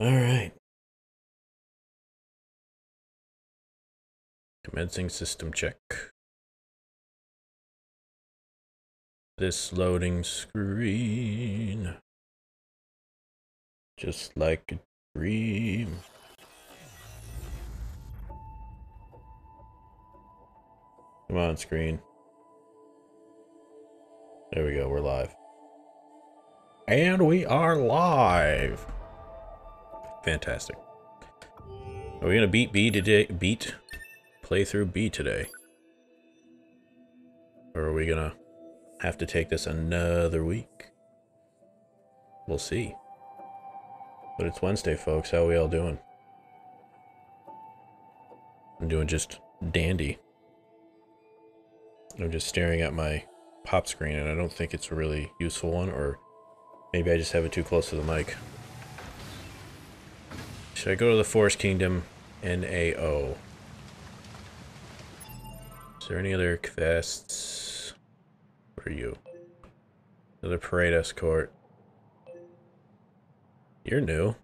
All right. Commencing system check. This loading screen. Just like a dream. Come on, screen. There we go, we're live. And we are live! Fantastic. Are we gonna beat B today? Beat? Playthrough B today? Or are we gonna have to take this another week? We'll see. But it's Wednesday, folks. How are we all doing? I'm doing just dandy. I'm just staring at my pop screen, and I don't think it's a really useful one, or maybe I just have it too close to the mic. Should I go to the Forest Kingdom? NAO. Is there any other quests? What are you? Another parade escort. You're new.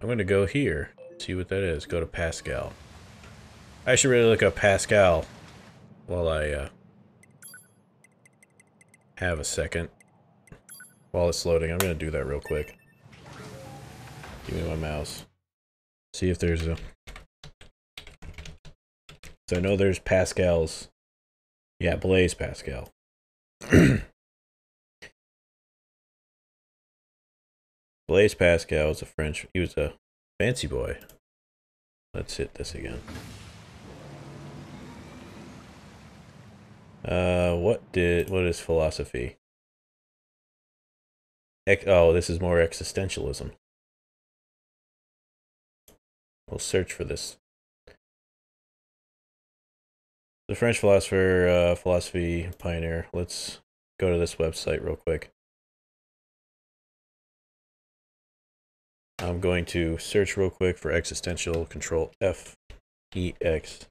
I'm gonna go here. See what that is. Go to Pascal. I should really look up Pascal while I have a second. While it's loading, I'm gonna do that real quick. Give me my mouse. See if there's a... So I know there's Pascal's... Yeah, Blaise Pascal. Blaise Pascal was a French... He was a fancy boy. Let's hit this again. What is philosophy? Oh, this is more existentialism. We'll search for this. The French philosopher, philosophy pioneer. Let's go to this website real quick. I'm going to search real quick for existential, control F, E-X.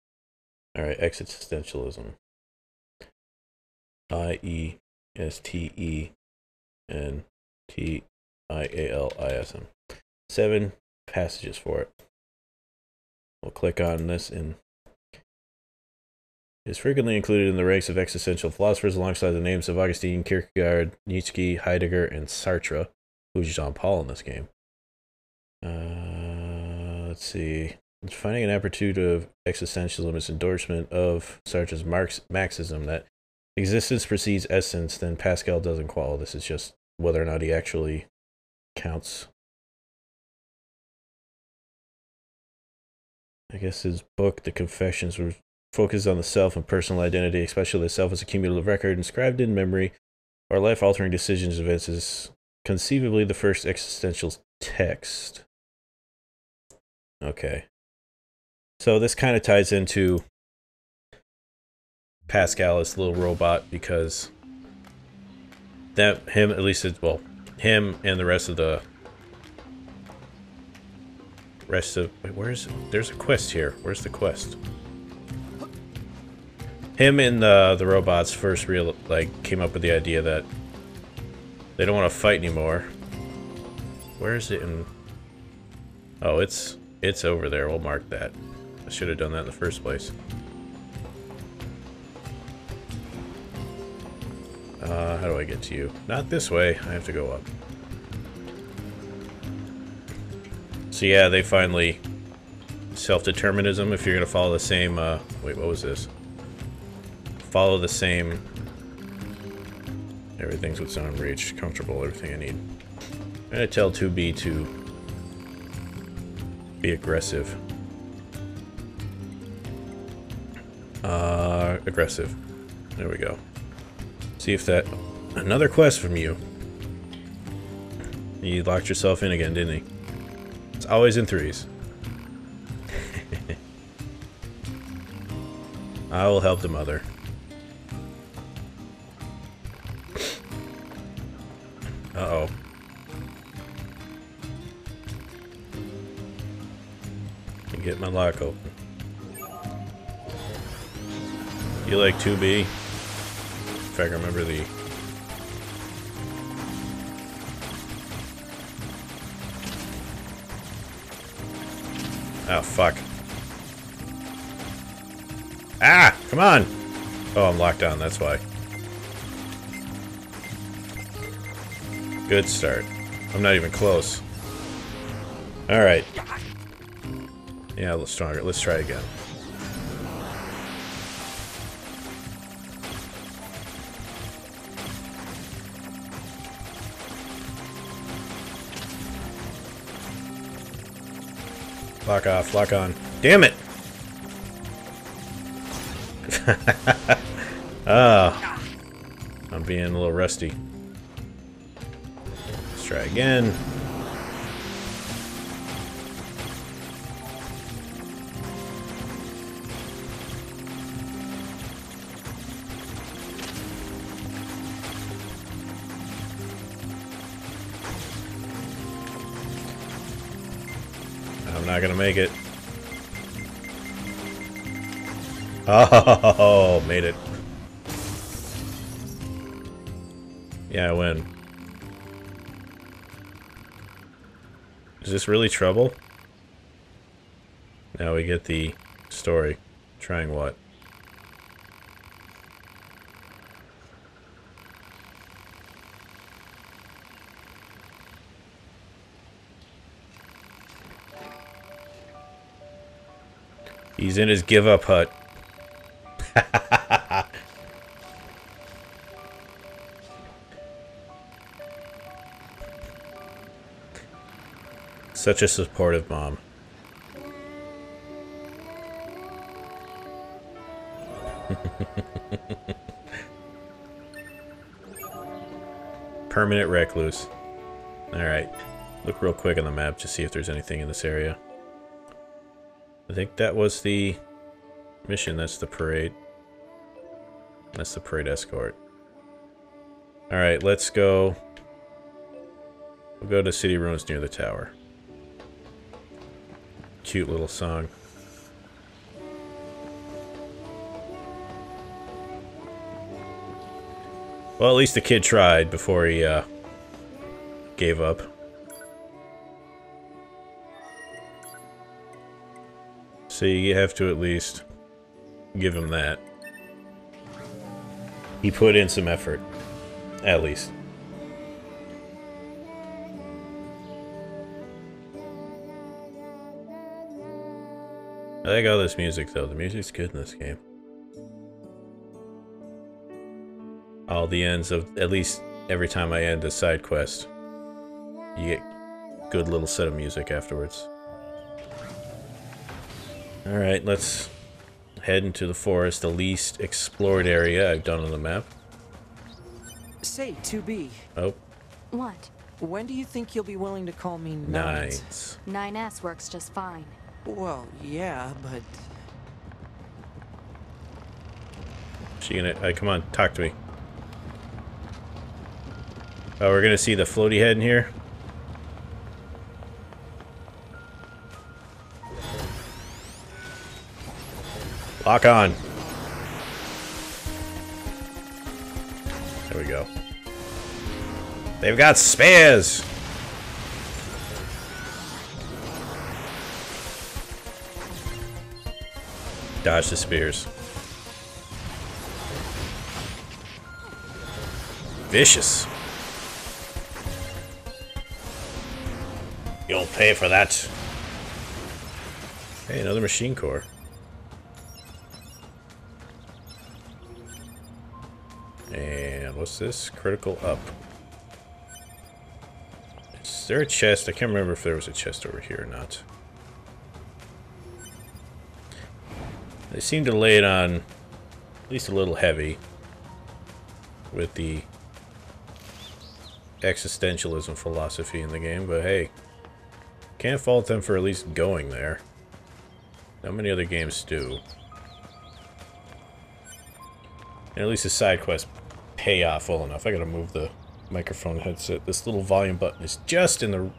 Alright, existentialism. I-E-S-T-E-N-T-I-A-L-I-S-M. 7 passages for it. We'll click on this and... It is frequently included in the ranks of existential philosophers alongside the names of Augustine, Kierkegaard, Nietzsche, Heidegger, and Sartre. Who's Jean-Paul in this game? Let's see. Finding an amplitude of existentialism is endorsement of Sartre's Marxism that existence precedes essence, then Pascal doesn't qualify. This is just whether or not he actually counts. I guess his book, The Confessions, was focused on the self and personal identity, especially the self as a cumulative record inscribed in memory or life-altering decisions and events, is conceivably the first existential text. Okay. So this kind of ties into Pascal, this little robot, because that him, at least, it's, well, him and the rest of the wait, where is it? There's a quest here. Where's the quest? Him and the robots first came up with the idea that they don't want to fight anymore. Where is it in? Oh, it's over there. We'll mark that. I should have done that in the first place. How do I get to you? Not this way. I have to go up. So yeah, they finally... Self-determinism, if you're gonna follow the same, wait, what was this? Follow the same... Everything's within arm's reach. Comfortable, everything I need. I'm gonna tell 2B to... be aggressive. Aggressive. There we go. See if that... Another quest from you. You locked yourself in again, didn't you? It's always in threes. I will help the mother. Uh-oh. I get my lock open. You like 2B? In fact, I remember the Oh, fuck. Ah! Come on! Oh, I'm locked on, that's why. Good start. I'm not even close. Alright. Yeah, a little stronger. Let's try again. Lock off, lock on. Damn it! Oh, I'm being a little rusty. Let's try again. I'm not gonna make it. Oh, made it. Yeah, I win. Is this really trouble? Now we get the story. Trying what? He's in his give-up hut. Such a supportive mom. Permanent recluse. Alright. Look real quick on the map to see if there's anything in this area. I think that was the mission. That's the parade. That's the parade escort. Alright, let's go. We'll go to City Ruins near the tower. Cute little song. Well, at least the kid tried before he gave up. So you have to at least give him that. He put in some effort, at least. I like all this music, though. The music's good in this game. All the ends of, at least every time I end a side quest, you get a good little set of music afterwards. Alright, let's head into the forest, the least explored area I've done on the map. Say, 2B. Oh. What? When do you think you'll be willing to call me 9S? 9S works just fine. Well, yeah, but... She gonna... come on, talk to me. Oh, we're gonna see the floaty head in here? Lock on. There we go. They've got spares! Dodge the spears. Vicious. You'll pay for that. Hey, another machine core. And what's this? Critical up. Is there a chest? I can't remember if there was a chest over here or not. They seem to lay it on at least a little heavy with the existentialism philosophy in the game, but hey, can't fault them for at least going there. Not many other games do. And at least the side quests pay off well enough. I gotta move the microphone headset. This little volume button is just in the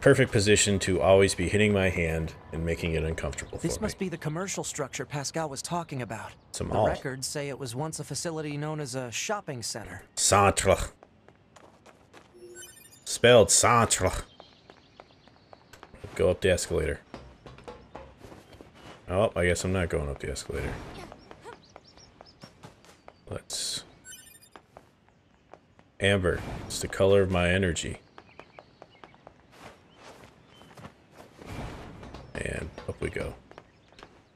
perfect position to always be hitting my hand and making it uncomfortable for me. This must be the commercial structure Pascal was talking about. The records say it was once a facility known as a shopping center. Sartre. Spelled Sartre. Go up the escalator. Oh, I guess I'm not going up the escalator. Let's... amber. It's the color of my energy. And up we go.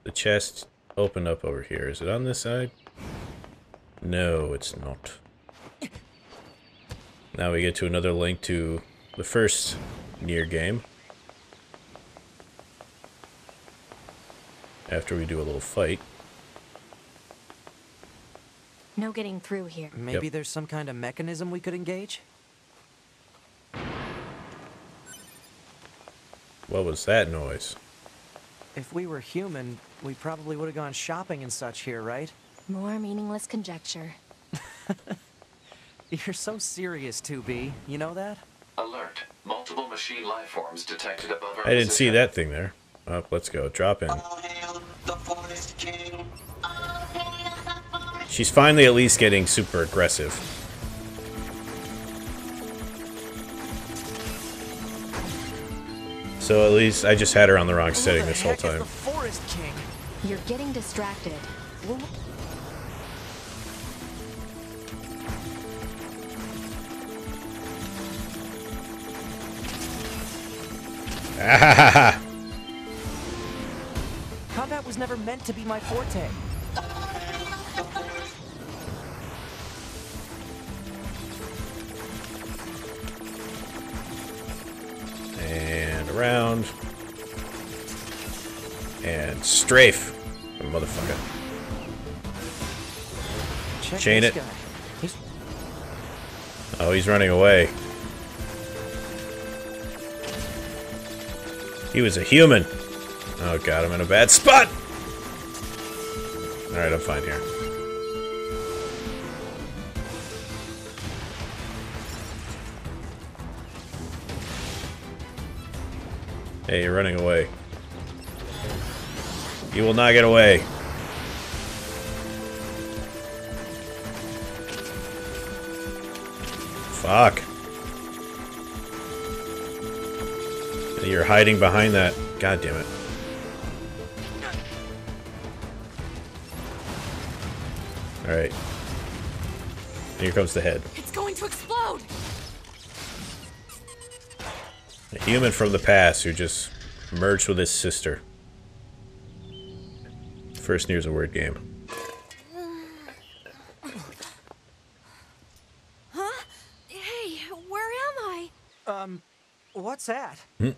The chest opened up over here. Is it on this side? No, it's not. Now we get to another link to the first Nier game. After we do a little fight. No getting through here. Maybe there's some kind of mechanism we could engage? What was that noise? If we were human, we probably would have gone shopping and such here, right? More meaningless conjecture. You're so serious, 2B. You know that? Alert. Multiple machine life forms detected above our... I didn't see that thing there. Oh, let's go. Drop in. She's finally at least getting super aggressive. So at least I just had her on the wrong setting this whole time. You're getting distracted. Ah! Combat was never meant to be my forte. And around. And strafe. Motherfucker. Chain it. Oh, he's running away. He was a human. Oh god, I'm in a bad spot! Alright, I'm fine here. Hey, you're running away. You will not get away. Fuck. You're hiding behind that. God damn it. Alright. Here comes the head. It's going to explode! A human from the past who just merged with his sister. First Nier's a weird game. Huh? Hey, where am I? What's that? Hmm?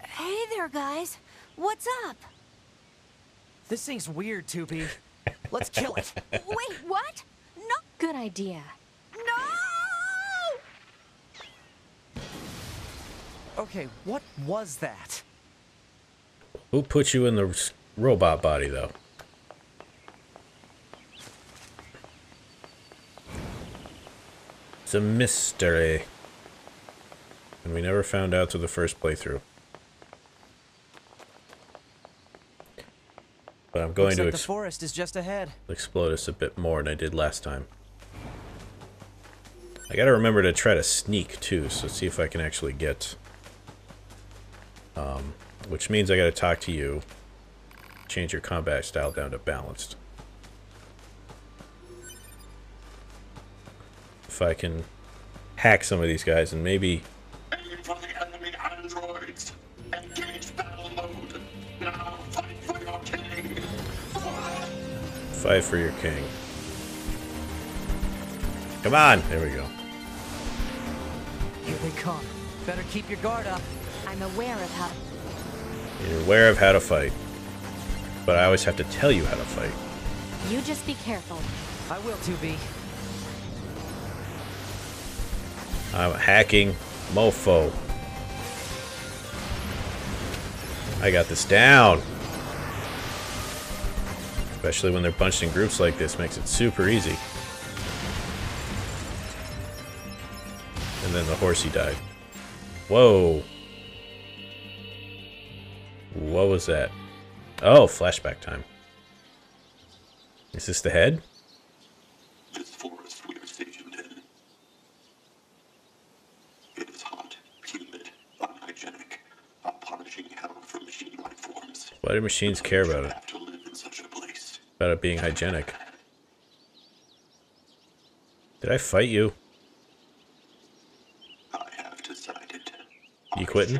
Hey there, guys. What's up? This thing's weird, 2B. Let's kill it. Wait, what? No. Good idea. No! Okay, what was that? Who put you in the robot body, though? It's a mystery. And we never found out till the first playthrough. But I'm going to forest is just ahead. Explode us a bit more than I did last time. I gotta remember to try to sneak too, so see if I can actually get... which means I gotta talk to you. Change your combat style down to balanced. If I can hack some of these guys and maybe... Fight for your king. Come on! There we go. Here they come. Better keep your guard up. I'm aware of how... You're aware of how to fight. But I always have to tell you how to fight. You just be careful. I will, 2B. I'm a hacking mofo. I got this down. Especially when they're bunched in groups like this, makes it super easy. And then the horsey died. Whoa. What was that? Oh, flashback time. Is this the head? This forest we are stationed in. It is hot, humid, unhygienic, a punishing hell for machine life forms. Why do machines care about it? About it being hygienic. Did I fight you? I have decided. You quitting?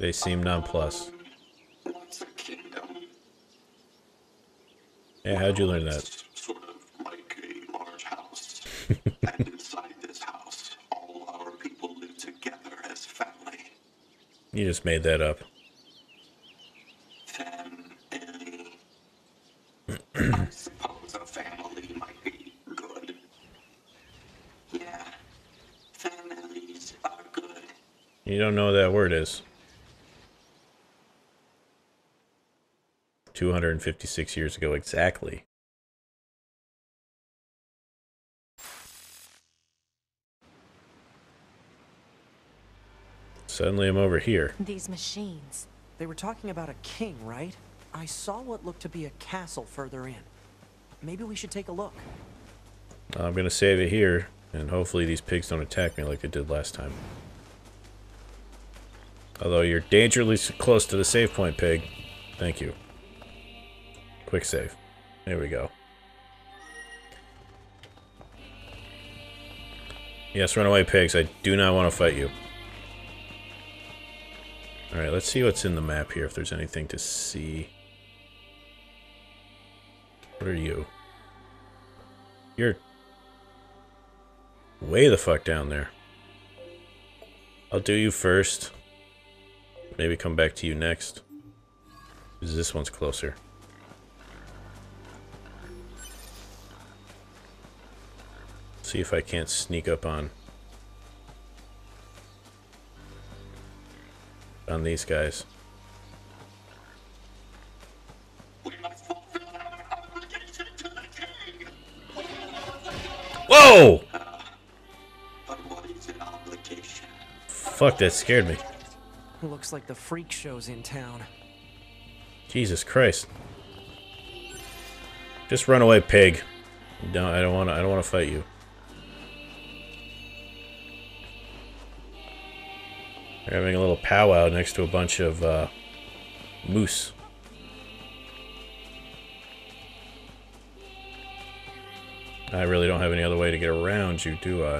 They seem nonplussed. What's a kingdom? Yeah, how'd you learn that? Sort of like a large house. And inside this house, all our people live together as family. You just made that up. Family. I suppose a family might be good. Yeah. Families are good. You don't know what that word is. 256 years ago exactly. Suddenly I'm over here. These machines. They were talking about a king, right? I saw what looked to be a castle further in. Maybe we should take a look. I'm gonna save it here, and hopefully these pigs don't attack me like they did last time. Although you're dangerously close to the save point, pig. Thank you. Quick save. There we go. Yes, run away, pigs. I do not want to fight you. Alright, let's see what's in the map here, if there's anything to see. What are you? You're way the fuck down there. I'll do you first. Maybe come back to you next. Because this one's closer. See if I can't sneak up on these guys. Whoa! But what is an obligation? Fuck, that scared me. It looks like the freak show's in town. Jesus Christ! Just run away, pig. No, I don't want to fight you. They're having a little powwow next to a bunch of moose. I really don't have any other way to get around you, do I?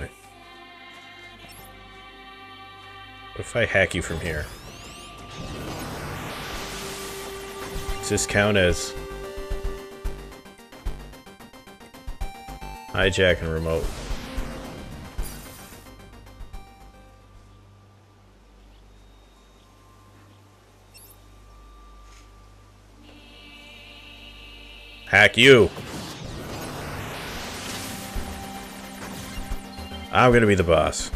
What if I hack you from here? Does this count as hijack and remote? Hack you! I'm gonna be the boss.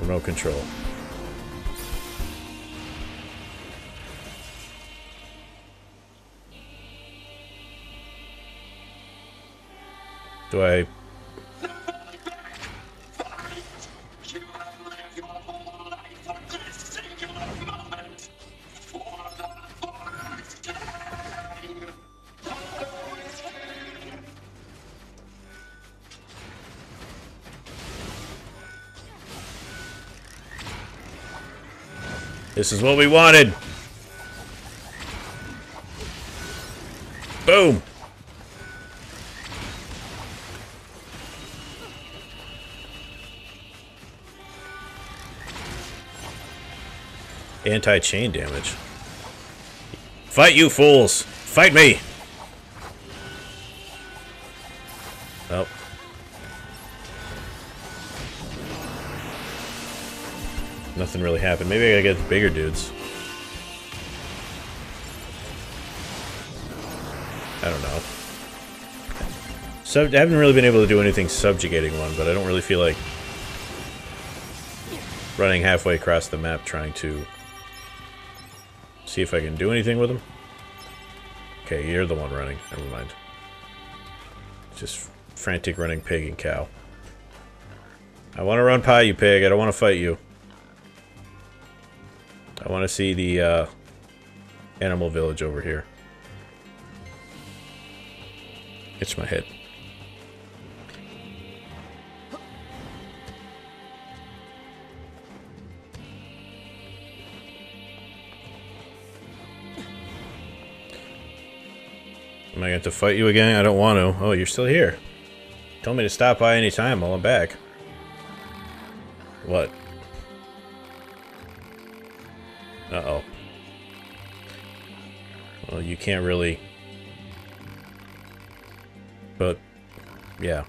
Remote control. Do I... This is what we wanted! Boom! Anti-chain damage. Fight you fools! Fight me! Oh. Nothing really happened. Maybe I gotta get the bigger dudes. I don't know. So I haven't really been able to do anything subjugating one, but I don't really feel like running halfway across the map trying to see if I can do anything with them. Okay, you're the one running. Never mind. Just frantic running pig and cow. I want to run pie, you pig. I don't want to fight you. I want to see the animal village over here. itch my head. Am I going to have to fight you again? I don't want to. Oh, you're still here. You told me to stop by any time while I'm back. What? Uh-oh. Well, you can't really... But, yeah.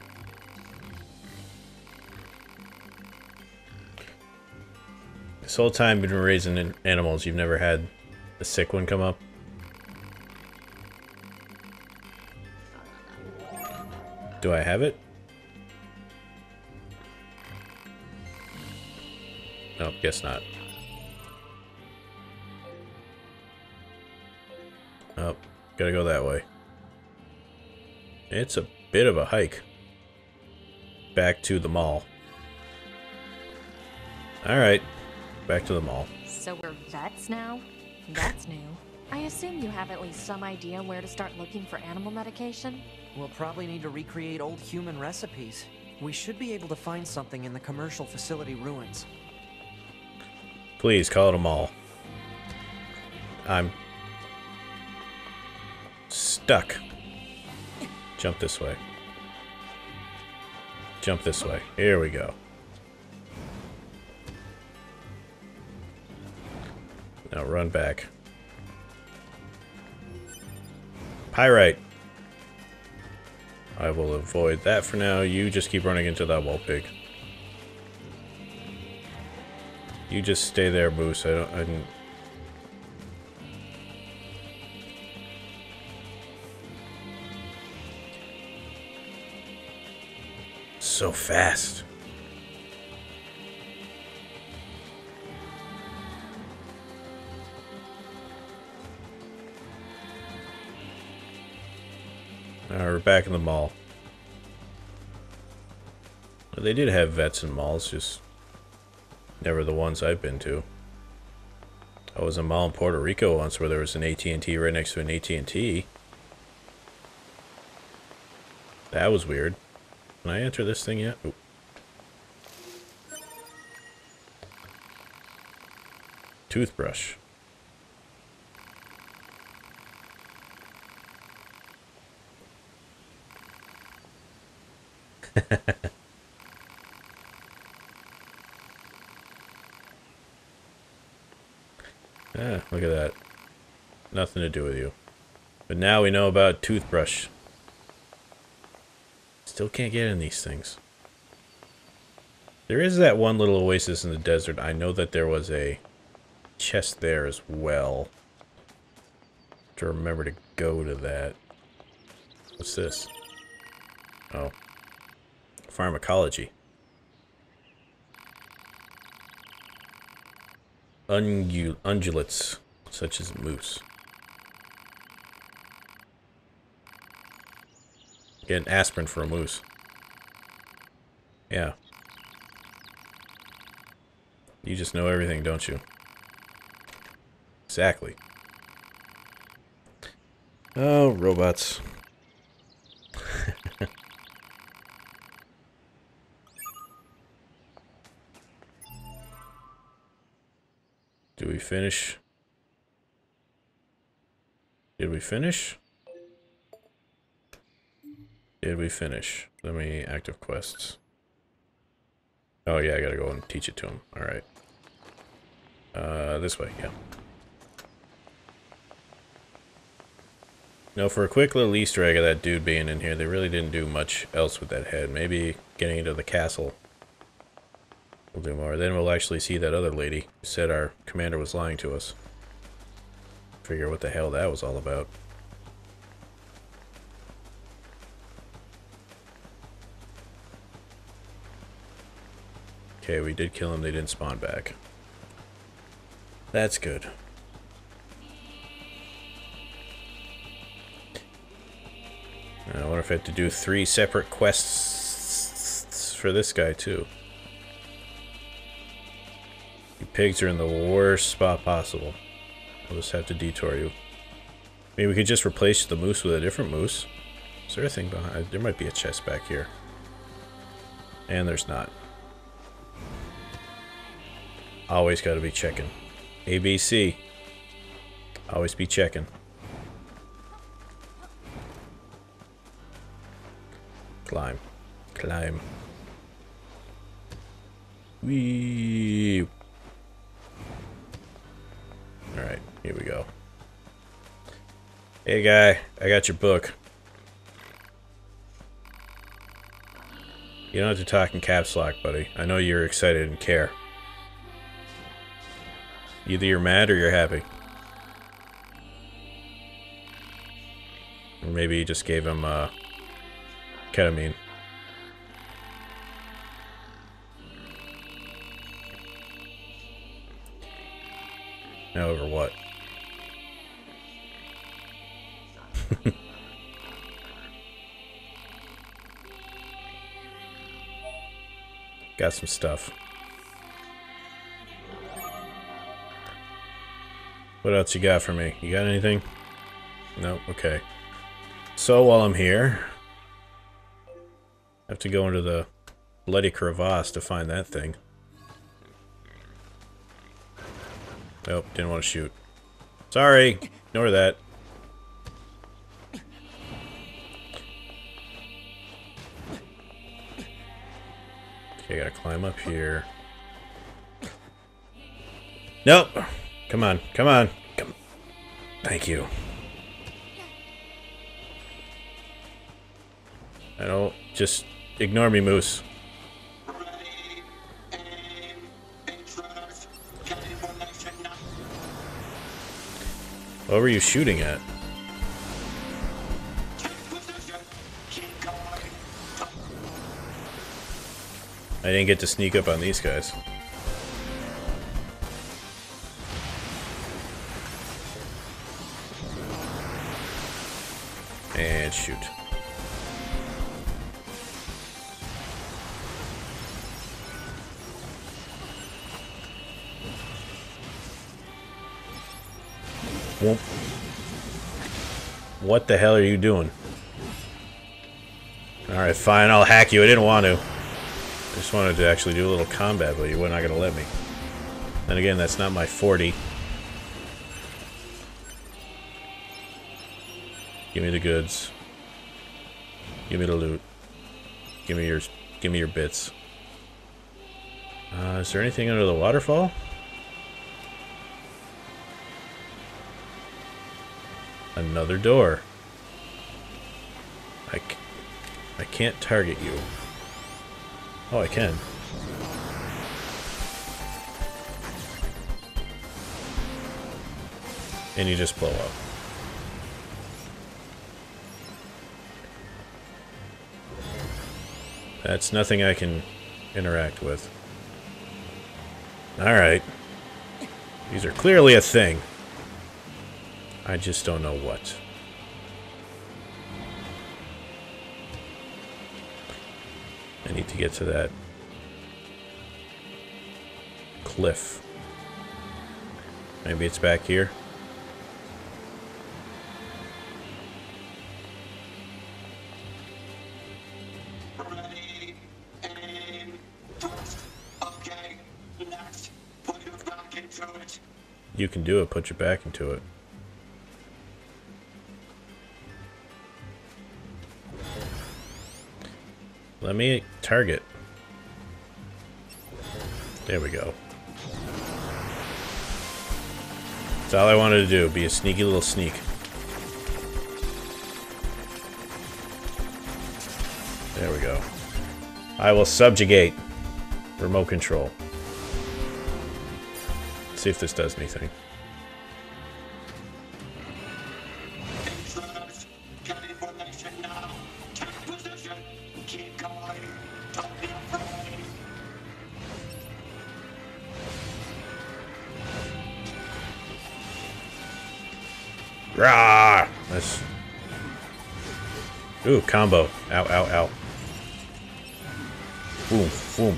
This whole time you've been raising animals, you've never had a sick one come up? Do I have it? Nope, guess not. Oh, gotta go that way. It's a bit of a hike. Back to the mall. Alright, back to the mall. So we're vets now? That's new. I assume you have at least some idea where to start looking for animal medication? We'll probably need to recreate old human recipes. We should be able to find something in the commercial facility ruins. Please, call it a mall. I'm... stuck. Jump this way. Jump this way. Here we go. Now run back. Pyrite! I will avoid that for now. You just keep running into that wall, pig. You just stay there, Boos. I didn't... So fast. Alright, we're back in the mall. Well, they did have vets in malls, just never the ones I've been to. I was in a mall in Puerto Rico once where there was an AT&T right next to an AT&T. That was weird. Can I enter this thing yet? Ooh. Toothbrush. Look at that. Nothing to do with you. But now we know about toothbrush. Still can't get in these things. There is that one little oasis in the desert. I know that there was a chest there as well. Have to remember to go to that. What's this? Oh. Pharmacology. Ungulates, such as moose. Get an aspirin for a moose. Yeah. You just know everything, don't you? Exactly. Oh, robots. Do we finish? Did we finish? Did we finish? Let me active quests. Oh yeah, I gotta go and teach it to him. Alright. This way, yeah. Now for a quick little Easter egg of that dude being in here, they really didn't do much else with that head. Maybe getting into the castle will do more. Then we'll actually see that other lady who said our commander was lying to us. Figure what the hell that was all about. Okay, we did kill him, they didn't spawn back. That's good. I wonder if I have to do 3 separate quests for this guy, too. You pigs are in the worst spot possible. I'll just have to detour you. I mean, we could just replace the moose with a different moose. Is there a thing behind? There might be a chest back here. And there's not. Always gotta be checking. ABC. Always be checking. Climb. Climb. Wee. Alright, here we go. Hey guy, I got your book. You don't have to talk in caps lock, buddy. I know you're excited and care. Either you're mad or you're happy. Or maybe you just gave him, ketamine. Now over what? Got some stuff. What else you got for me? You got anything? No? Okay. So while I'm here, I have to go into the bloody crevasse to find that thing. Nope, didn't want to shoot. Sorry! Ignore that. Okay, I gotta climb up here. Nope! Come on, come on! Come. Thank you. I don't... Just ignore me, Moose. What were you shooting at? I didn't get to sneak up on these guys. And shoot. What the hell are you doing? Alright, fine, I'll hack you. I didn't want to. I just wanted to actually do a little combat, but you were not going to let me. And again, that's not my 40. Give me the goods. Give me the loot. Give me your bits. Is there anything under the waterfall? Another door. I can't target you. Oh, I can. And you just blow up. That's nothing I can interact with. Alright. These are clearly a thing. I just don't know what. I need to get to that cliff. Maybe it's back here. You can do it, put your back into it. Let me target. There we go. That's all I wanted to do, be a sneaky little sneak. There we go. I will subjugate remote control. Let's see if this does anything. Rah! Nice. Ooh, combo. Ow, ow, ow. Boom, boom.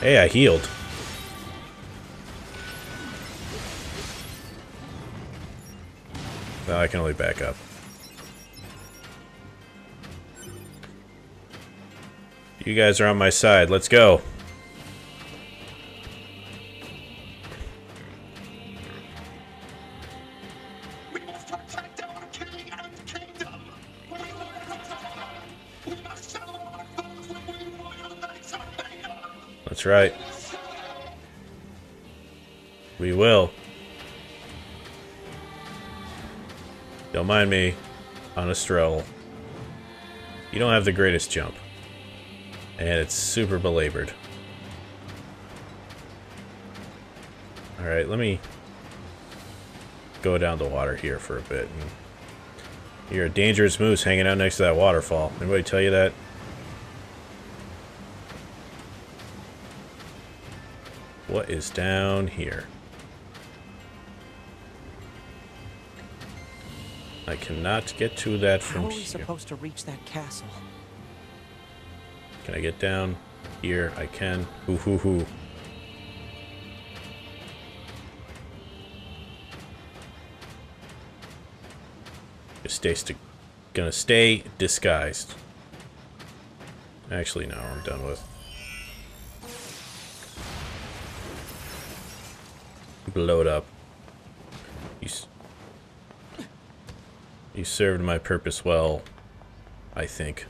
Hey, I healed. Now I can only back up. You guys are on my side. Let's go. That's right. We will. Don't mind me on a stroll. You don't have the greatest jump. And it's super belabored. Alright, let me go down the water here for a bit. You're a dangerous moose hanging out next to that waterfall. Anybody tell you that? What is down here? I cannot get to that from here. How are we supposed to reach that castle? Can I get down here? I can. Hoo hoo hoo. Just gonna stay disguised. Actually, no, I'm done with. Blow it up. You served my purpose well, I think.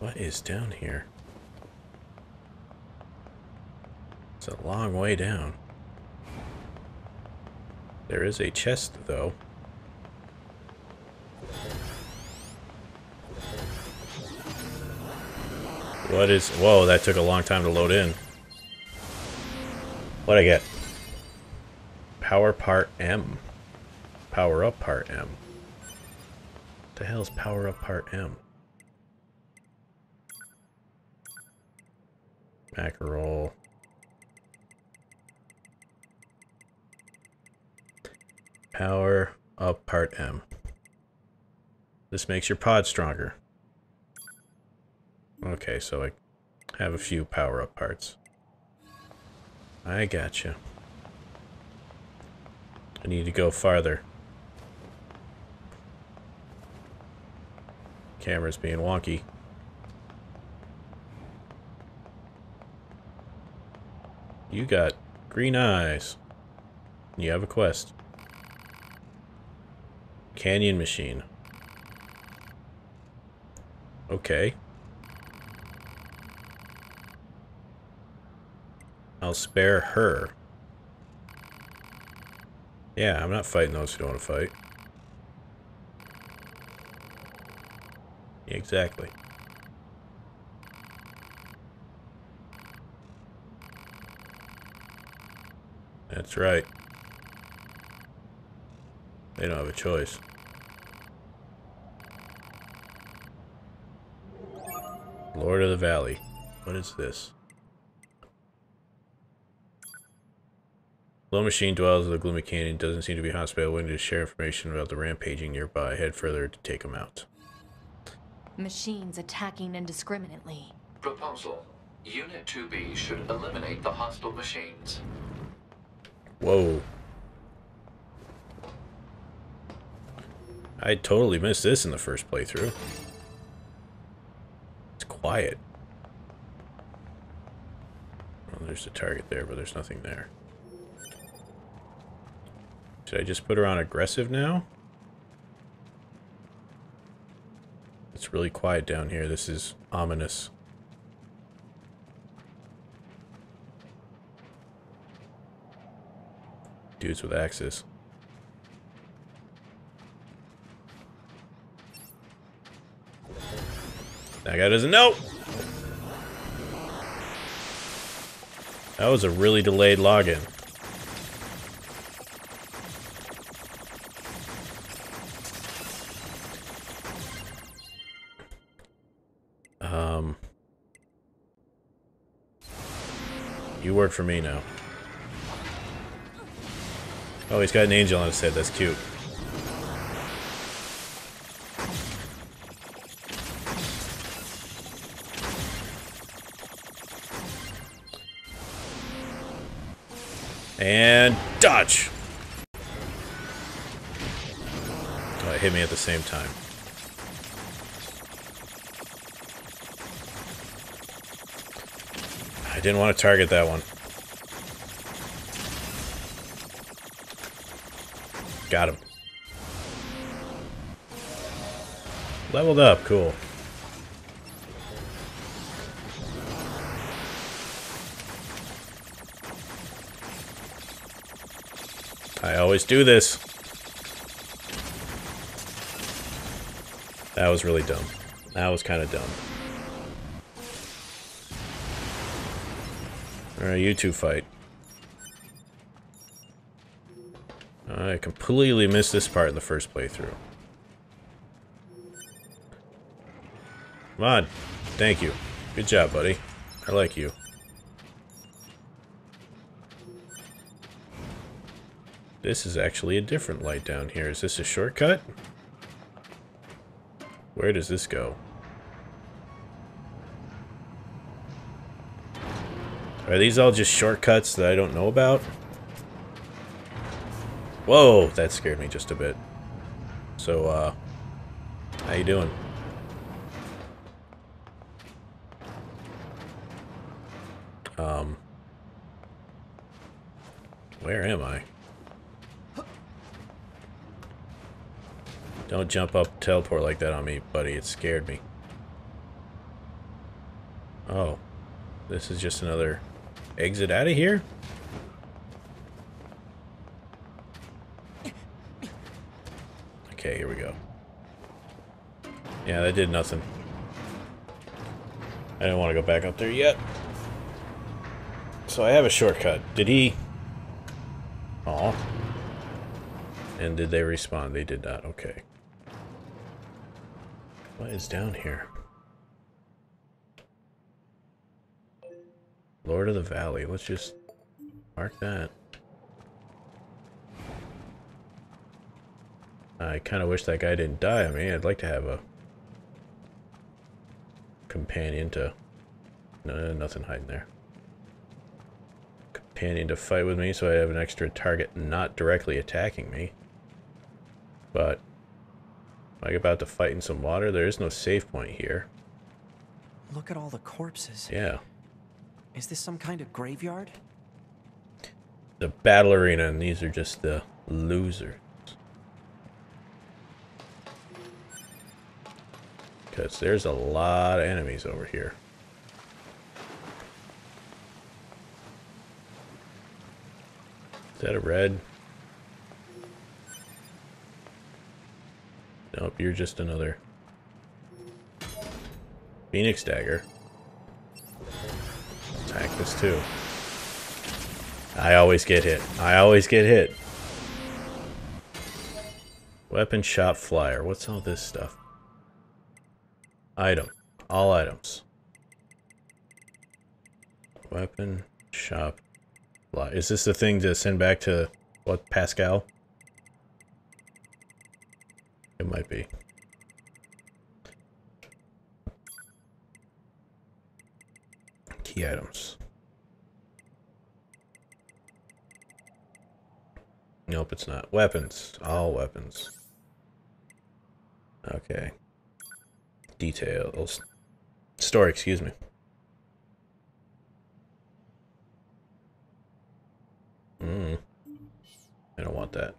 What is down here? It's a long way down. There is a chest, though. What is... Whoa, that took a long time to load in. What'd I get? Power part M. Power up part M. What the hell is power up part M? Mackerel. Power up part M. This makes your pod stronger. Okay, so I have a few power up parts. I gotcha. I need to go farther. Camera's being wonky. You got green eyes. You have a quest. Canyon machine. Okay. I'll spare her. Yeah, I'm not fighting those who don't want to fight. Exactly. That's right. They don't have a choice. Lord of the Valley. What is this? Low machine dwells in the gloomy canyon, doesn't seem to be hostile, willing to share information about the rampaging nearby. Head further to take them out. Machines attacking indiscriminately. Proposal. Unit 2B should eliminate the hostile machines. Whoa. I totally missed this in the first playthrough. It's quiet. Well, there's a target there, but there's nothing there. Should I just put her on aggressive now? It's really quiet down here. This is ominous. Dudes with axes. That guy doesn't know! That was a really delayed login. You work for me now. Oh, he's got an angel on his head. That's cute. And dodge! Oh, it hit me at the same time. didn't want to target that one. Got him. Leveled up, cool. I always do this. That was really dumb. That was kind of dumb. Alright, you two fight. I completely missed this part in the first playthrough. Come on. Thank you. Good job, buddy. I like you. This is actually a different light down here. Is this a shortcut? Where does this go? Are these all just shortcuts that I don't know about? Whoa, that scared me just a bit. So, how you doing? Where am I? Don't jump up, teleport like that on me, buddy. It scared me. Oh, this is just another exit out of here? Okay, here we go. Yeah, that did nothing. I don't want to go back up there yet. So I have a shortcut. Did he... Aw. And did they respond? They did not. Okay. What is down here? Lord of the Valley. Let's just mark that. I kind of wish that guy didn't die. I mean, I'd like to have a companion to... No, nothing hiding there. Companion to fight with me, so I have an extra target not directly attacking me. But... am I about to fight in some water? There is no save point here. Look at all the corpses. Yeah. Is this some kind of graveyard? The battle arena, and these are just the losers. Because there's a lot of enemies over here. Is that a red? Nope, you're just another Phoenix Dagger. Attack this too. I always get hit. I always get hit. Weapon shop flyer. What's all this stuff? Item. All items. Weapon shop. Is this the thing to send back to, what, Pascal? It might be. Key items. Nope, it's not. Weapons. All weapons. Okay. Details. Story, excuse me. I don't want that.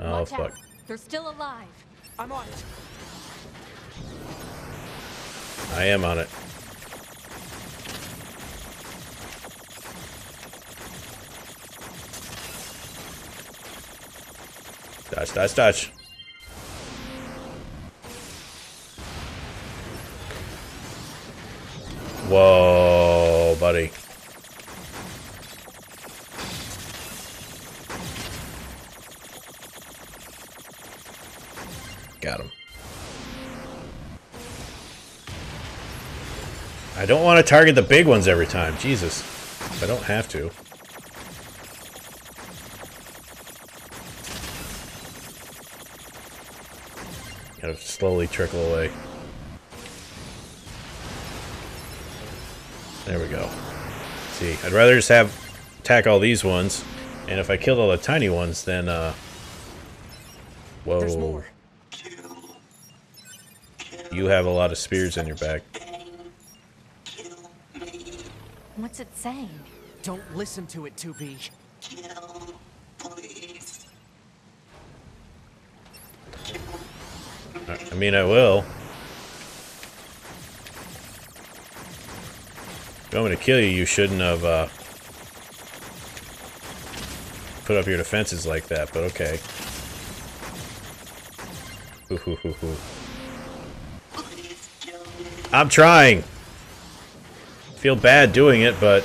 Oh, fuck. They're still alive. I'm on it. I am on it. Dodge, dodge, dodge. Whoa, buddy. Got him. I don't want to target the big ones every time. Jesus. I don't have to. Gotta slowly trickle away. There we go. See, I'd rather just have attack all these ones, and if I killed all the tiny ones, then whoa. There's more. Kill. Kill. You have a lot of spears in your back. What's it saying? Don't listen to it, 2B. Kill, please. Kill, please. I mean, I will. If you want me to kill you, you shouldn't have put up your defenses like that, but okay. Ooh. I'm trying! Feel bad doing it, but...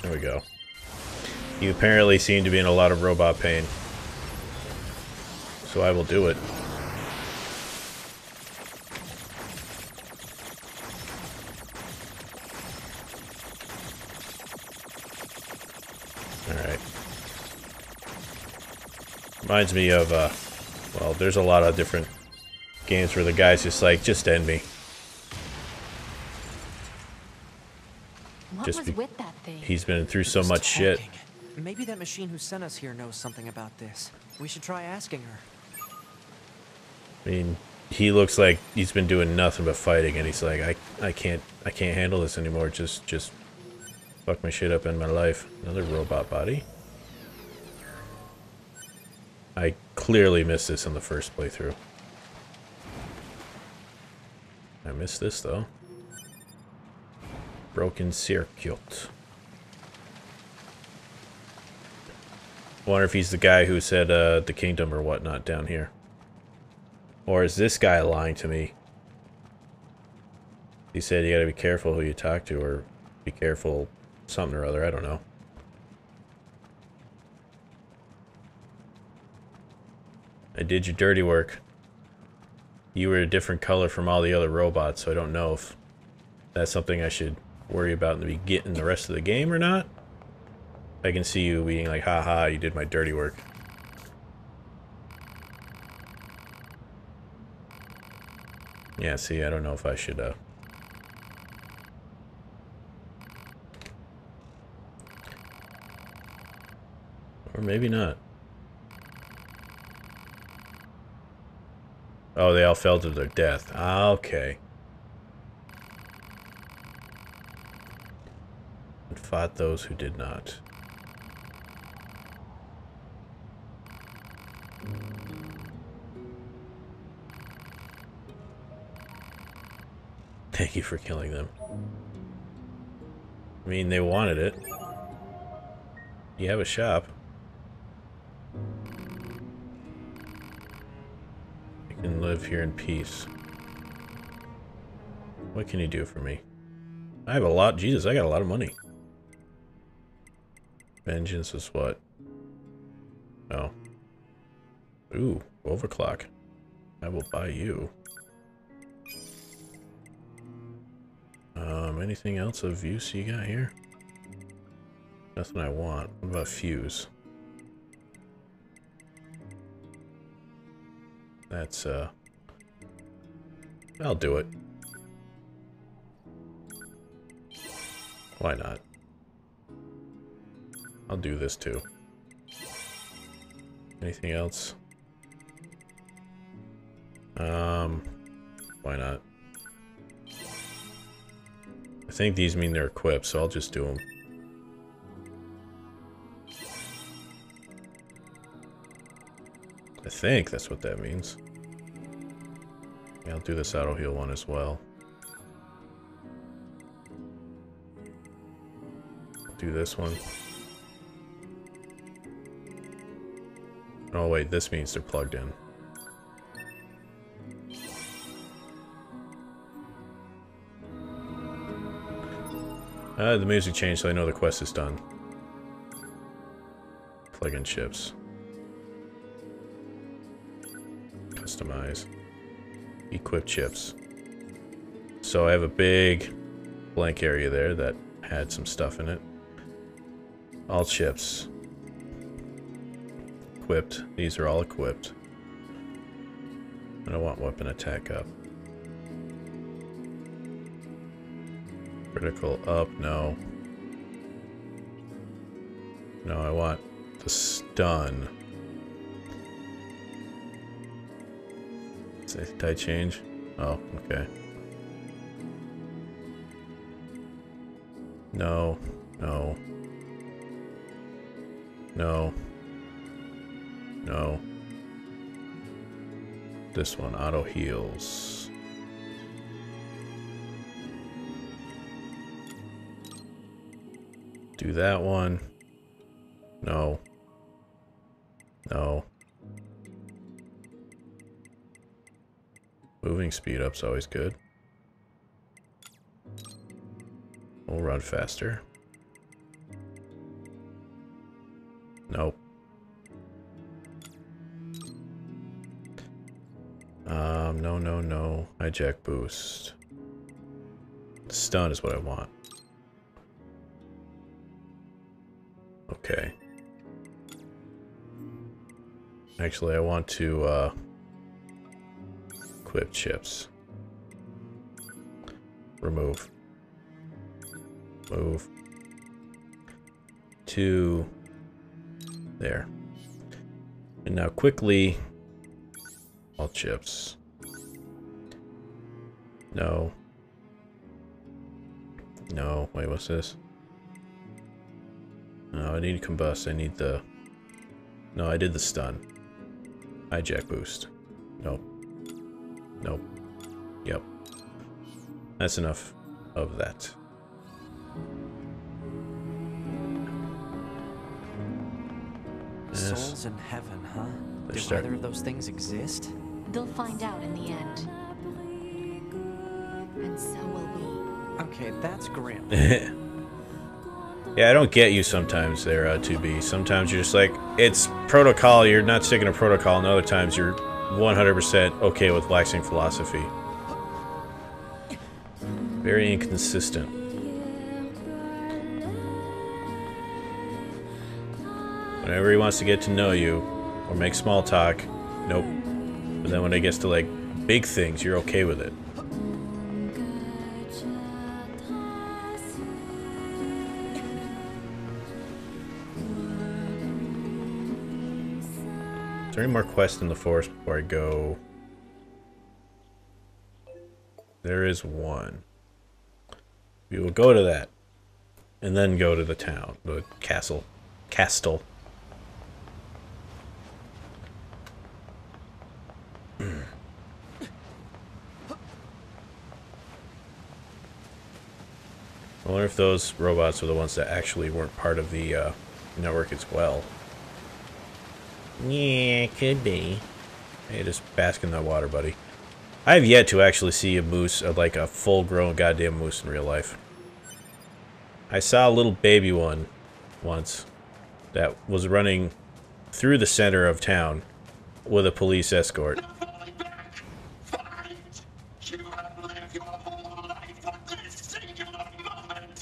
There we go. You apparently seem to be in a lot of robot pain. So I will do it. Alright. Reminds me of, well, there's a lot of different games where the guy's just like, just end me. What was with that thing? He's been through so much shit. Maybe that machine who sent us here knows something about this. We should try asking her. I mean, he looks like he's been doing nothing but fighting, and he's like, I can't handle this anymore. Just fuck my shit up in my life. Another robot body. I clearly missed this in the first playthrough. I missed this though. Broken circuit. Wonder if he's the guy who said the kingdom or whatnot down here. Or is this guy lying to me? He said you gotta be careful who you talk to, or be careful something or other, I don't know. I did your dirty work. You were a different color from all the other robots, so I don't know if that's something I should worry about in the beginning, the rest of the game or not. I can see you being like, haha, you did my dirty work. Yeah, see, I don't know if I should, Or maybe not. Oh, they all fell to their death. Ah, okay. And fought those who did not. Thank you for killing them. I mean, they wanted it. You have a shop. You can live here in peace. What can you do for me? I have a lot. Jesus, I got a lot of money. Vengeance is what? Oh. Ooh, overclock. I will buy you. Anything else of use you got here? Nothing I want. What about fuse? That's, I'll do it. Why not? I'll do this too. Anything else? Why not? I think these mean they're equipped, so I'll just do them. I think that's what that means. Yeah, I'll do this auto heal one as well. I'll do this one. Oh wait, this means they're plugged in. The music changed, so I know the quest is done. Plug in ships. Customize. Equip chips. So I have a big blank area there that had some stuff in it. All chips. Equipped. These are all equipped. I don't want weapon attack up. Critical up, no. No, I want the stun. Did I change? Oh, okay. No, no. No. No. This one, auto heals. Do that one. No. No. Moving speed up's always good. We'll run faster. Nope. No, no, no. Hijack boost. Stun is what I want. Okay. Actually, I want to, equip chips. Remove. Move. To... there. And now quickly... all chips. No. No. Wait, what's this? No, I need combust. I need the... no, I did the stun. Hijack boost. Nope. Nope. Yep. That's enough of that. Souls in heaven, huh? Do either of those things exist? They'll find out in the end. And so will we. Okay, that's grim. Yeah, I don't get you sometimes there, 2B. Sometimes you're just like, it's protocol, you're not sticking to protocol, and other times you're 100% okay with waxing philosophy. Very inconsistent. Whenever he wants to get to know you, or make small talk, nope. But then when it gets to, like, big things, you're okay with it. Is there any more quests in the forest before I go? There is one. We will go to that. And then go to the town. The castle. Castle. I wonder if those robots are the ones that actually weren't part of the network as well. Yeah, could be. Hey, just bask in that water, buddy. I have yet to actually see a moose, like a full-grown goddamn moose in real life. I saw a little baby one once that was running through the center of town with a police escort.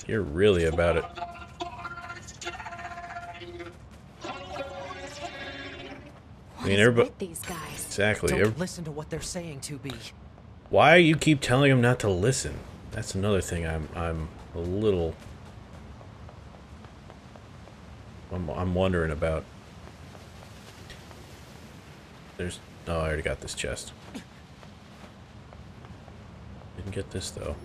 You're really about it. I mean, everybody. These guys. Exactly. Don't listen to what they're saying, 2B. Why you keep telling them not to listen? That's another thing. I'm a little. I'm wondering about. There's. Oh, I already got this chest. Didn't get this though.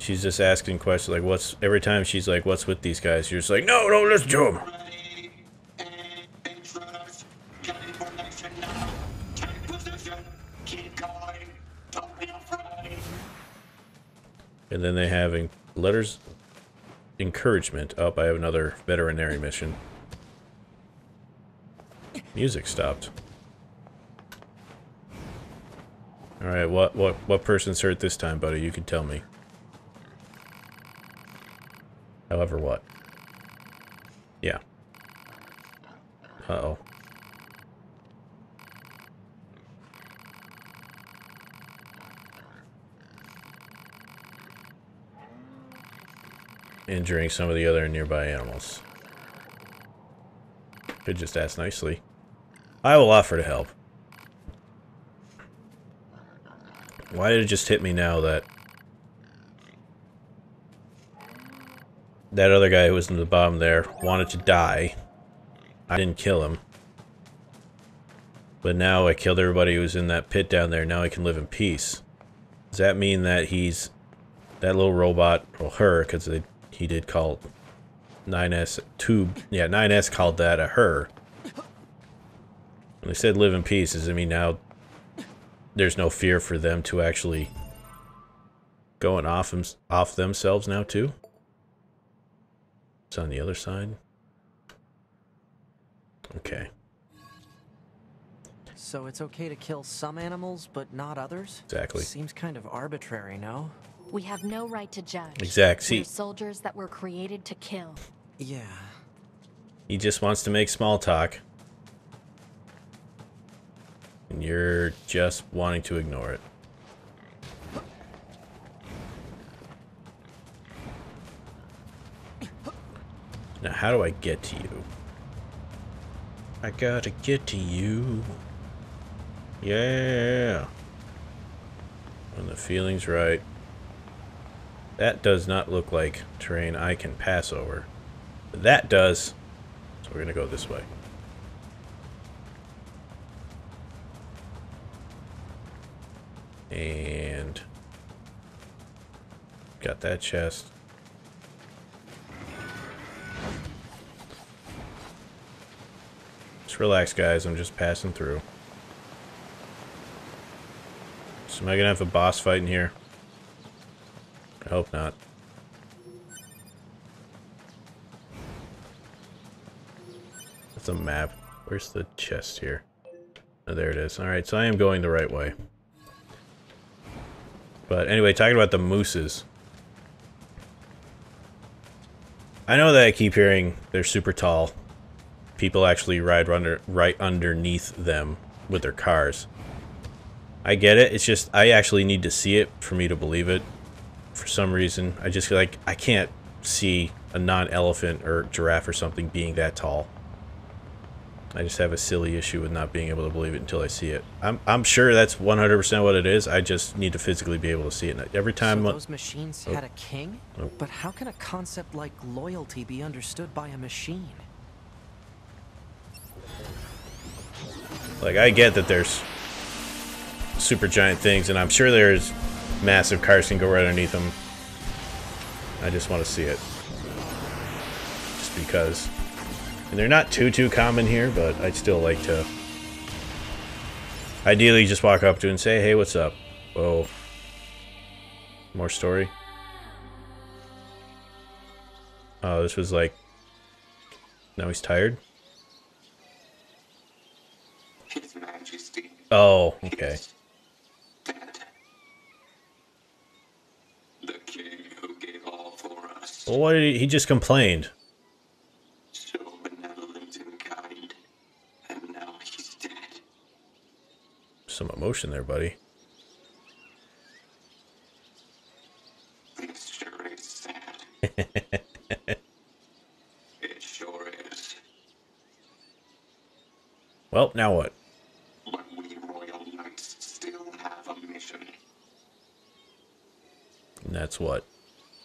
She's just asking questions like, what's, every time she's like, what's with these guys? You're just like, no, don't listen to them. And then they have letters, encouragement. Oh, I have another veterinary mission. Music stopped. All right, what person's hurt this time, buddy? You can tell me. However, what? Yeah. Uh-oh. Injuring some of the other nearby animals. Could just ask nicely. I will offer to help. Why did it just hit me now that... that other guy who was in the bottom there wanted to die. I didn't kill him. But now I killed everybody who was in that pit down there. Now I can live in peace. Does that mean that he's... that little robot, or her, because he did call 9S 2... yeah, 9S called that a her. They said live in peace. Does it mean now there's no fear for them to actually going off themselves now too? It's on the other side. Okay. So it's okay to kill some animals, but not others? Exactly. Seems kind of arbitrary, no? We have no right to judge. Exactly. We're soldiers that were created to kill. Yeah. He just wants to make small talk. And you're just wanting to ignore it. Now, how do I get to you? I gotta get to you. Yeah. When the feeling's right. That does not look like terrain I can pass over. But that does. So we're gonna go this way. And got that chest. Just relax, guys. I'm just passing through. So am I gonna have a boss fight in here? I hope not. That's a map. Where's the chest here? Oh, there it is. Alright, so I am going the right way. But anyway, talking about the mooses. I know that I keep hearing they're super tall. People actually ride right underneath them with their cars. I get it. It's just I actually need to see it for me to believe it. For some reason, I just feel like I can't see a non-elephant or giraffe or something being that tall. I just have a silly issue with not being able to believe it until I see it. I'm sure that's 100% what it is. I just need to physically be able to see it. Every time so those machines had a king, but how can a concept like loyalty be understood by a machine? Like, I get that there's super giant things, and I'm sure there's massive cars can go right underneath them. I just want to see it, just because. And they're not too common here, but I'd still like to. Ideally, just walk up to it and say, hey, what's up? Whoa. More story? Oh, this was like... now he's tired? His Majesty. Oh, okay. He's dead. The king who gave all for us. Well, why did he just complained? Some emotion there, buddy. It sure is sad. It sure is. Well, now what? But we royal knights still have a mission. And that's what?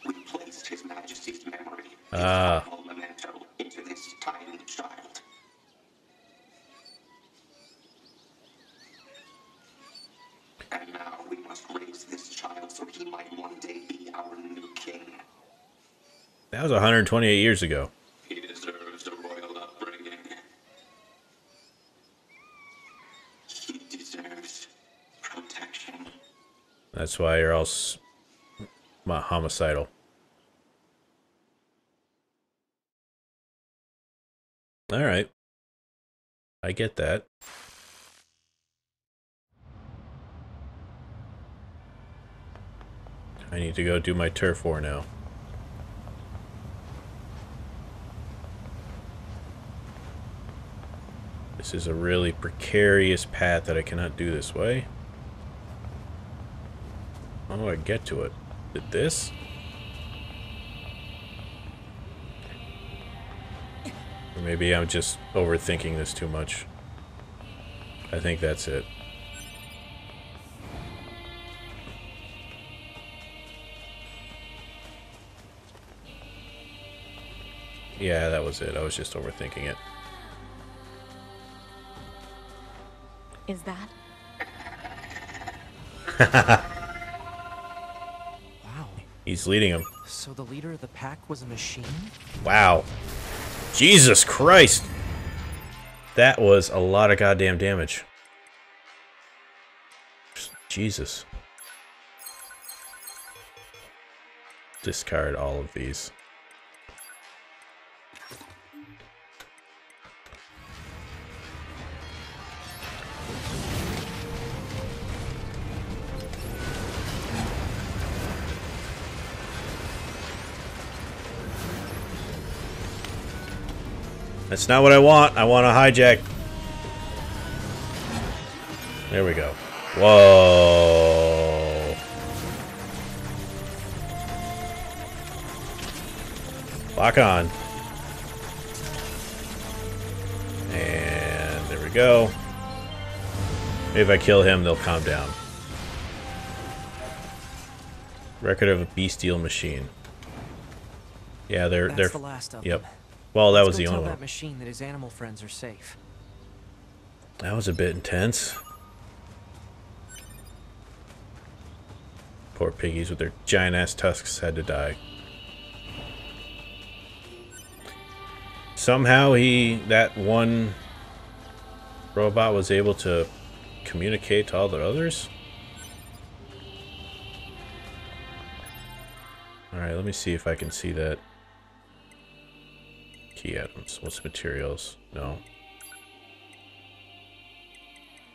We placed His Majesty's memory, his memento, into this tiny child. And now we must raise this child so he might one day be our new king. That was 128 years ago. He deserves a royal upbringing. He deserves protection. That's why you're all homicidal. Alright. I get that. I need to go do my turf war now. This is a really precarious path that I cannot do this way. How do I get to it? Did this? Or maybe I'm just overthinking this too much. I think that's it. Yeah, that was it. I was just overthinking it. Is that? Wow. He's leading him. So the leader of the pack was a machine? Wow. Jesus Christ. That was a lot of goddamn damage. Jesus. Discard all of these. That's not what I want. I want to hijack. There we go. Whoa. Lock on. And there we go. Maybe if I kill him, they'll calm down. Record of a bestial machine. Yeah, they're the last of them. Yep. Well, that was the only one. That machine that his animal friends are safe. That was a bit intense. Poor piggies with their giant ass tusks had to die. Somehow that one robot was able to communicate to all the others. All right, let me see if I can see that. Key items. What's materials? No.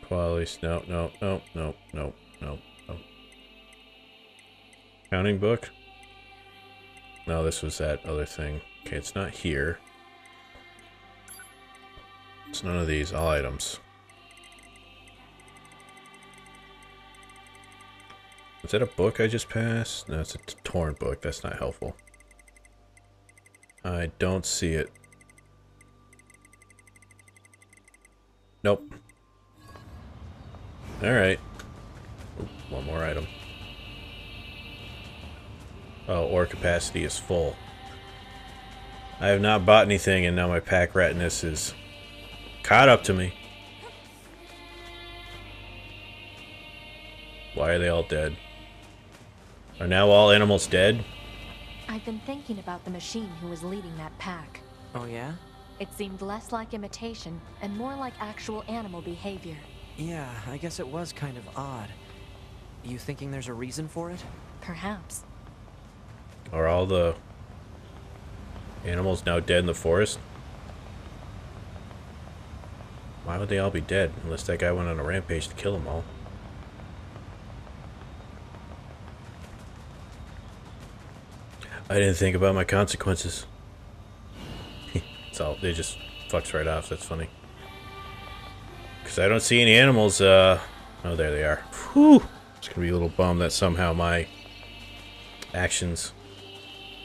Qualities? No, no, no, no, no, no, no. Counting book? No, this was that other thing. Okay, it's not here. It's none of these. All items. Is that a book I just passed? No, it's a torn book. That's not helpful. I don't see it. Nope. Alright. One more item. Oh, ore capacity is full. I have not bought anything, and now my pack ratness is caught up to me. Why are they all dead? Are now all animals dead? I've been thinking about the machine who was leading that pack. Oh, yeah? It seemed less like imitation and more like actual animal behavior. Yeah, I guess it was kind of odd. You thinking there's a reason for it? Perhaps. Are all the animals now dead in the forest? Why would they all be dead unless that guy went on a rampage to kill them all? I didn't think about my consequences. It's all, it just fucks right off. That's funny. Because I don't see any animals. Oh, there they are. Whew! It's gonna be a little bummed that somehow my actions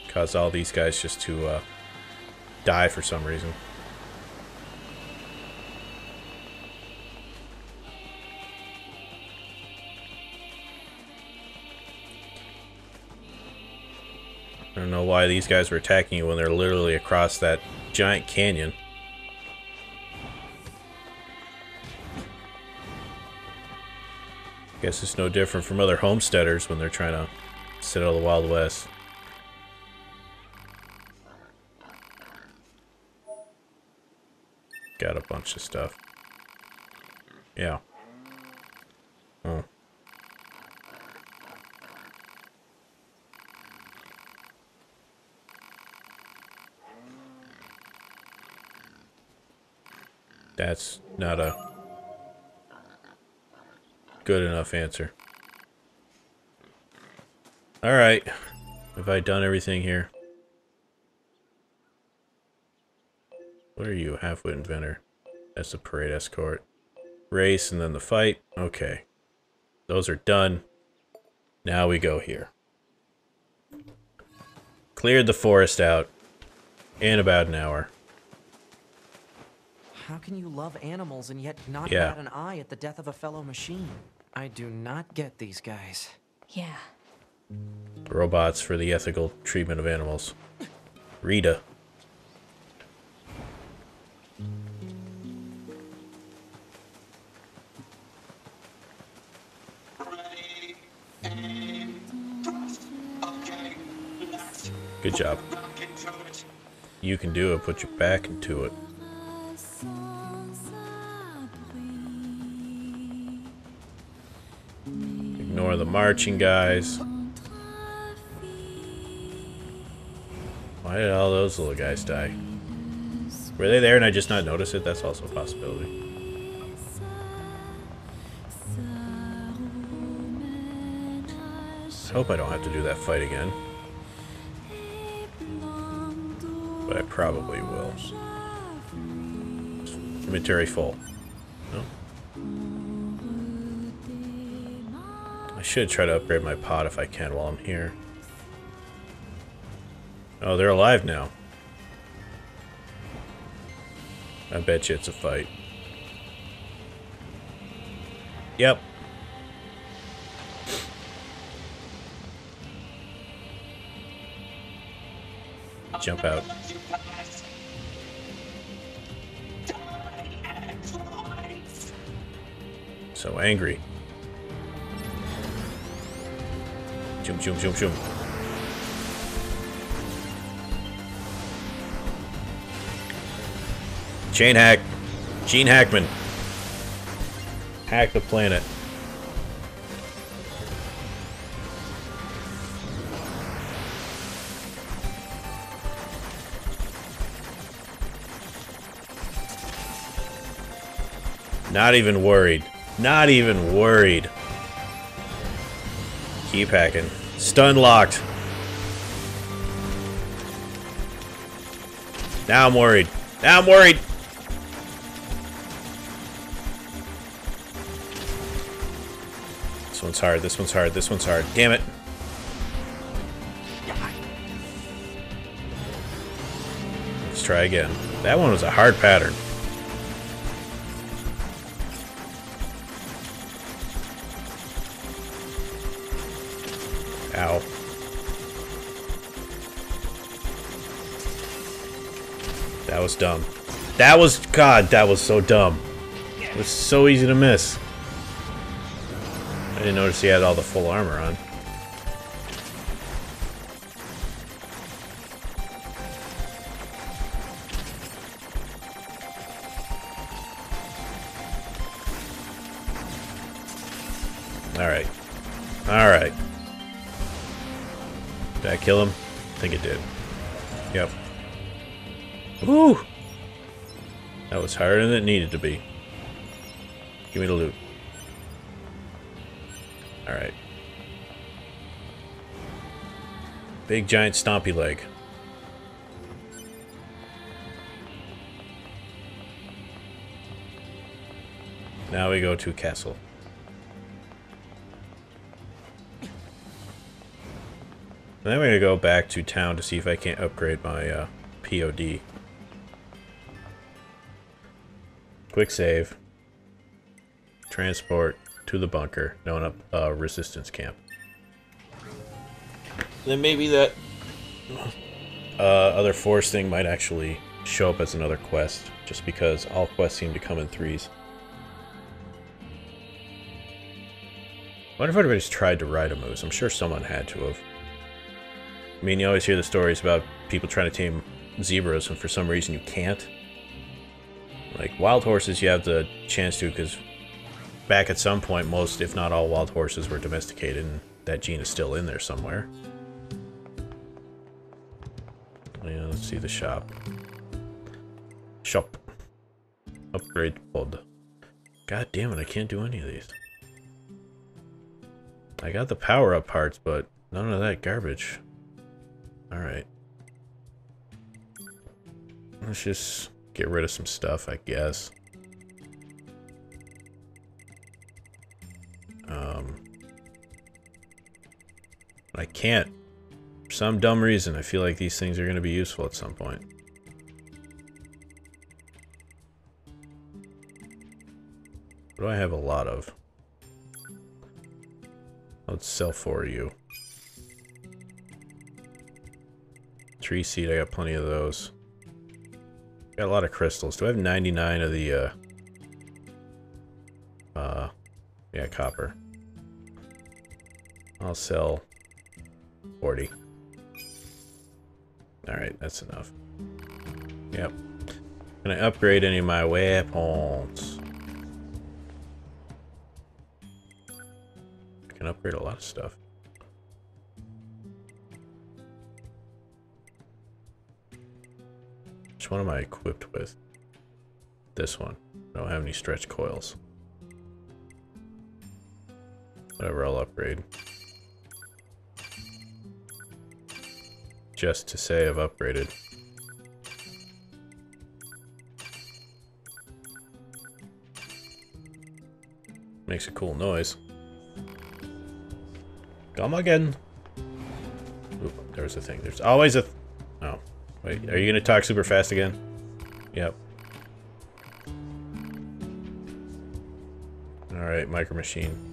caused all these guys just to die for some reason. I don't know why these guys were attacking you when they're literally across that giant canyon. Guess it's no different from other homesteaders when they're trying to sit out of the Wild West. Got a bunch of stuff. Yeah. Oh. That's not a good enough answer. Alright. Have I done everything here? What are you, half-wit inventor? That's the parade escort. Race and then the fight. Okay. Those are done. Now we go here. Cleared the forest out in about an hour. How can you love animals and yet not bat an eye at the death of a fellow machine? I do not get these guys. Yeah. Robots for the ethical treatment of animals. Rita. Good job. You can do it, put your back into it. Ignore the marching guys. Why did all those little guys die? Were they there and I just not noticed it? That's also a possibility. I hope I don't have to do that fight again. But I probably will. Cemetery full. No? I should try to upgrade my pod if I can while I'm here. Oh, they're alive now. I bet you it's a fight. Yep. Jump out. So angry. Jump, jump, jump, jump. Chain hack. Gene Hackman. Hack the planet. Not even worried. Not even worried. Keep hacking. Stun locked. Now I'm worried. Now I'm worried. This one's hard. This one's hard. This one's hard. Damn it. Let's try again. That one was a hard pattern. Ow. That was dumb. That was... God, that was so dumb. It was so easy to miss. I didn't notice he had all the full armor on. Alright. Alright. Did I kill him? I think it did. Yep. Woo! That was harder than it needed to be. Give me the loot. Alright. Big giant stompy leg. Now we go to castle. And then we're gonna go back to town to see if I can't upgrade my POD. Quick save. Transport to the bunker. No, not resistance camp. Then maybe that other force thing might actually show up as another quest, just because all quests seem to come in threes. I wonder if anybody's tried to ride a moose. I'm sure someone had to have. I mean, you always hear the stories about people trying to tame zebras, and for some reason you can't. Like, wild horses you have the chance to, because back at some point, most, if not all, wild horses were domesticated, and that gene is still in there somewhere. Yeah, let's see the shop. Shop. Upgrade pod. God damn it, I can't do any of these. I got the power-up parts, but none of that garbage. Alright. Let's just get rid of some stuff, I guess. I can't. For some dumb reason, I feel like these things are going to be useful at some point. What do I have a lot of? Let's sell for you. 3 seed, I got plenty of those. Got a lot of crystals. Do I have 99 of the, yeah, copper. I'll sell 40. Alright, that's enough. Yep. Gonna upgrade any of my weapons. I can upgrade a lot of stuff. Which one am I equipped with? This one. I don't have any stretch coils. Whatever, I'll upgrade. Just to say I've upgraded. Makes a cool noise. Come again. Oop, there's a thing. There's always a... oh. Wait, are you gonna talk super fast again? Yep. Alright, micro machine.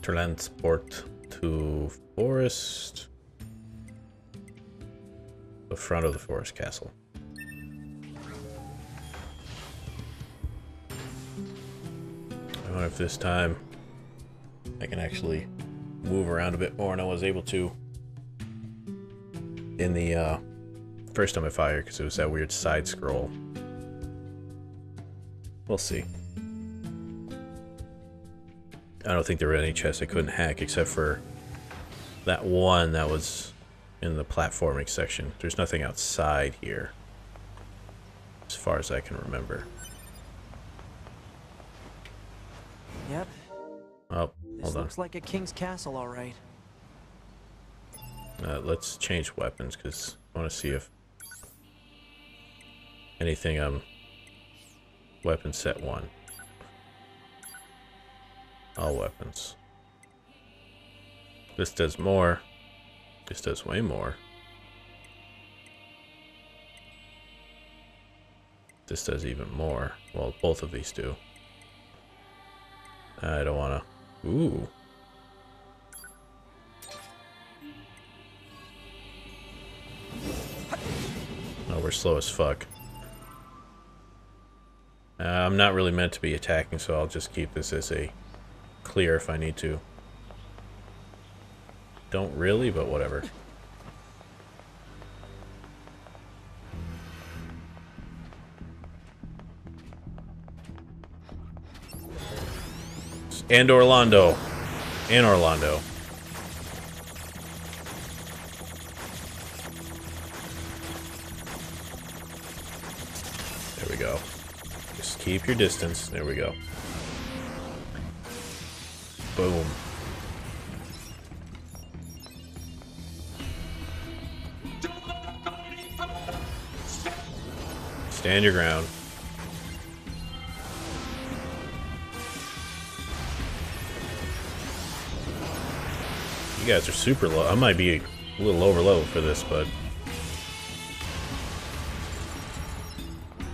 Transport to forest. The front of the forest castle. I wonder if this time I can actually move around a bit more than I was able to in the first time I fired, because it was that weird side scroll. We'll see. I don't think there were any chests I couldn't hack, except for that one that was in the platforming section. There's nothing outside here, as far as I can remember. Yep. Oh, hold on. This looks like a king's castle, all right. Let's change weapons, because I want to see if anything weapon set 1. All weapons. This does more. This does way more. This does even more. Well, both of these do. I don't wanna... ooh. Oh, we're slow as fuck. I'm not really meant to be attacking, so I'll just keep this as a clear if I need to. Don't really, but whatever. And Orlando. And Orlando. There we go. Just keep your distance. There we go. Boom. Stand your ground. You guys are super low. I might be a little over level for this, but...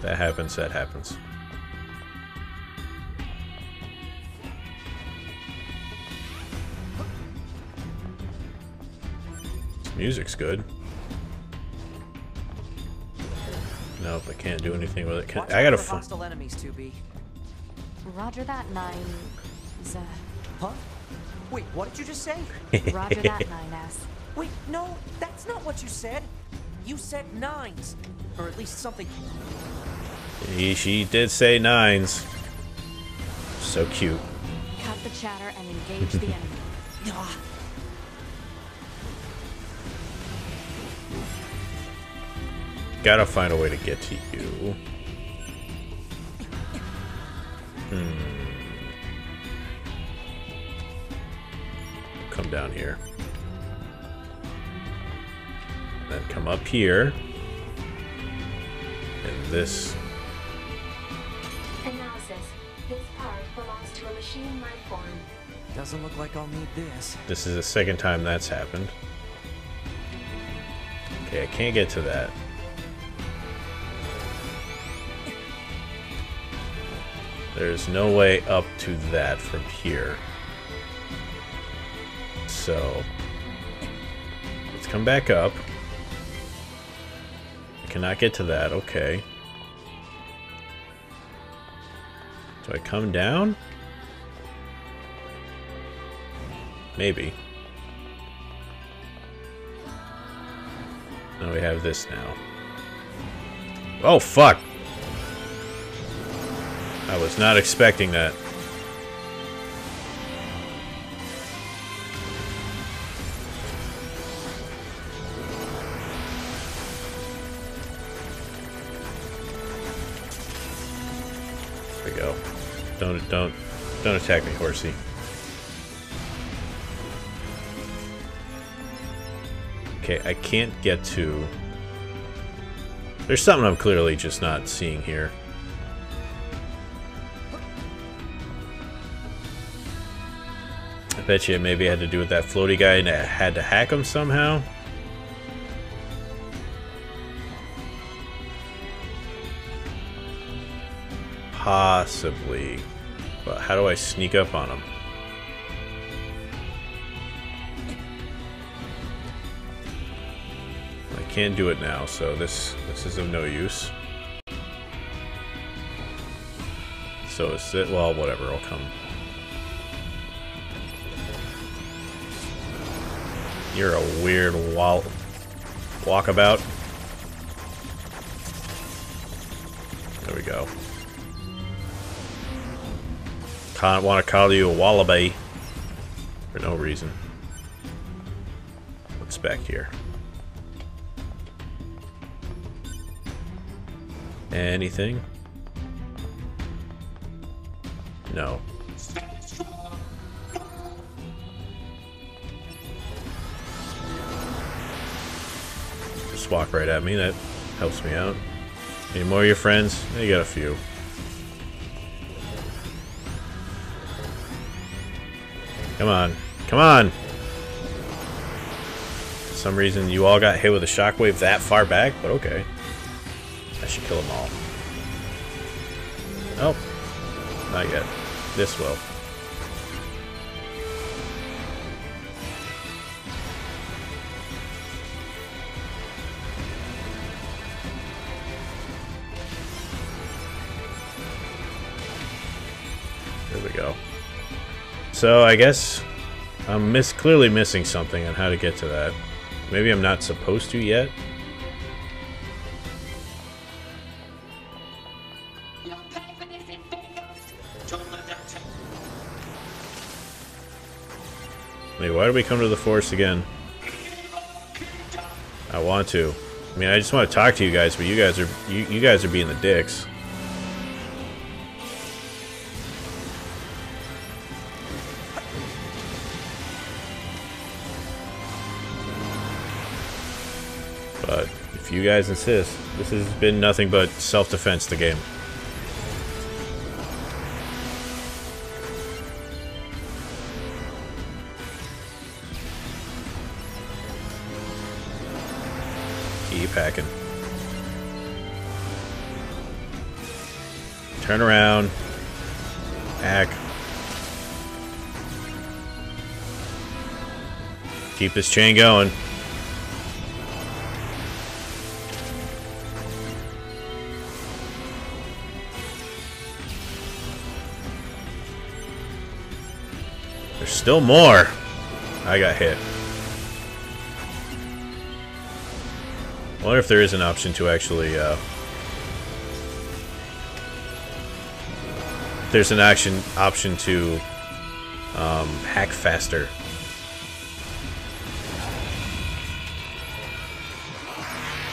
that happens, that happens. Music's good. Nope, I can't do anything with it. I gotta find hostile enemies, 2B. Roger that, 9S. Huh? Wait, what did you just say? Roger that, 9S. Wait, no, that's not what you said. You said 9s, or at least something. She did say 9s. So cute. Cut the chatter and engage the enemy. Gotta find a way to get to you. Come down here. Then come up here. And this. Analysis. This part belongs to a machine life form. Doesn't look like I'll need this. This is the second time that's happened. Okay, I can't get to that. There's no way up to that from here. So, let's come back up. I cannot get to that, okay. Do I come down? Maybe. Now we have this now. Oh, fuck! I was not expecting that. There we go. Don't attack me, horsey. Okay, I can't get to... There's something I'm clearly just not seeing here. I bet you it maybe had to do with that floaty guy and I had to hack him somehow. Possibly. But how do I sneak up on him? Can't do it now, so this is of no use. So it's it. Well, whatever. I'll come. You're a weird walkabout. There we go. Can't want to call you a wallaby for no reason. What's back here? Anything? No. Just walk right at me, that helps me out. Any more of your friends? You got a few. Come on. Come on! For some reason you all got hit with a shockwave that far back, but okay. I should kill them all. Nope. Not yet. This will. There we go. So I guess I'm clearly missing something on how to get to that. Maybe I'm not supposed to yet. Wait, why did we come to the forest again? I want to. I mean, I just want to talk to you guys, but you guys are you guys are being the dicks. But if you guys insist, this has been nothing but self-defense, the game. Packing. Turn around. Hack. Keep this chain going. There's still more. I got hit. I wonder if there is an option to actually, there's an option to, hack faster.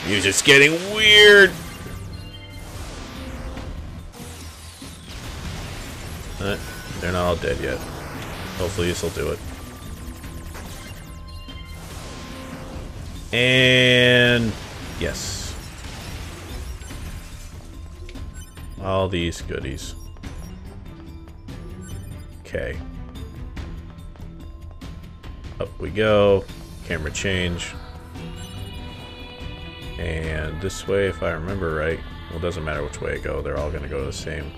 You're just getting weird! They're not all dead yet. Hopefully this'll do it. And... yes. All these goodies. Okay. Up we go. Camera change. And this way, if I remember right. Well, it doesn't matter which way I go. They're all going to go the same.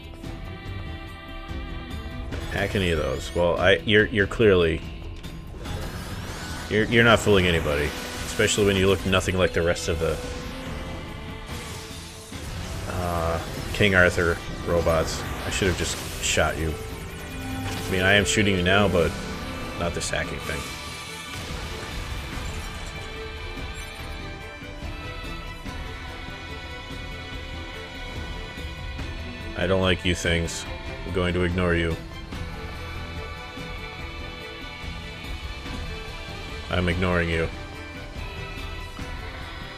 Hack any of those. Well, you're clearly... You're not fooling anybody. Especially when you look nothing like the rest of the King Arthur robots. I should have just shot you. I mean, I am shooting you now, but not this hacking thing. I don't like you things. I'm going to ignore you. I'm ignoring you.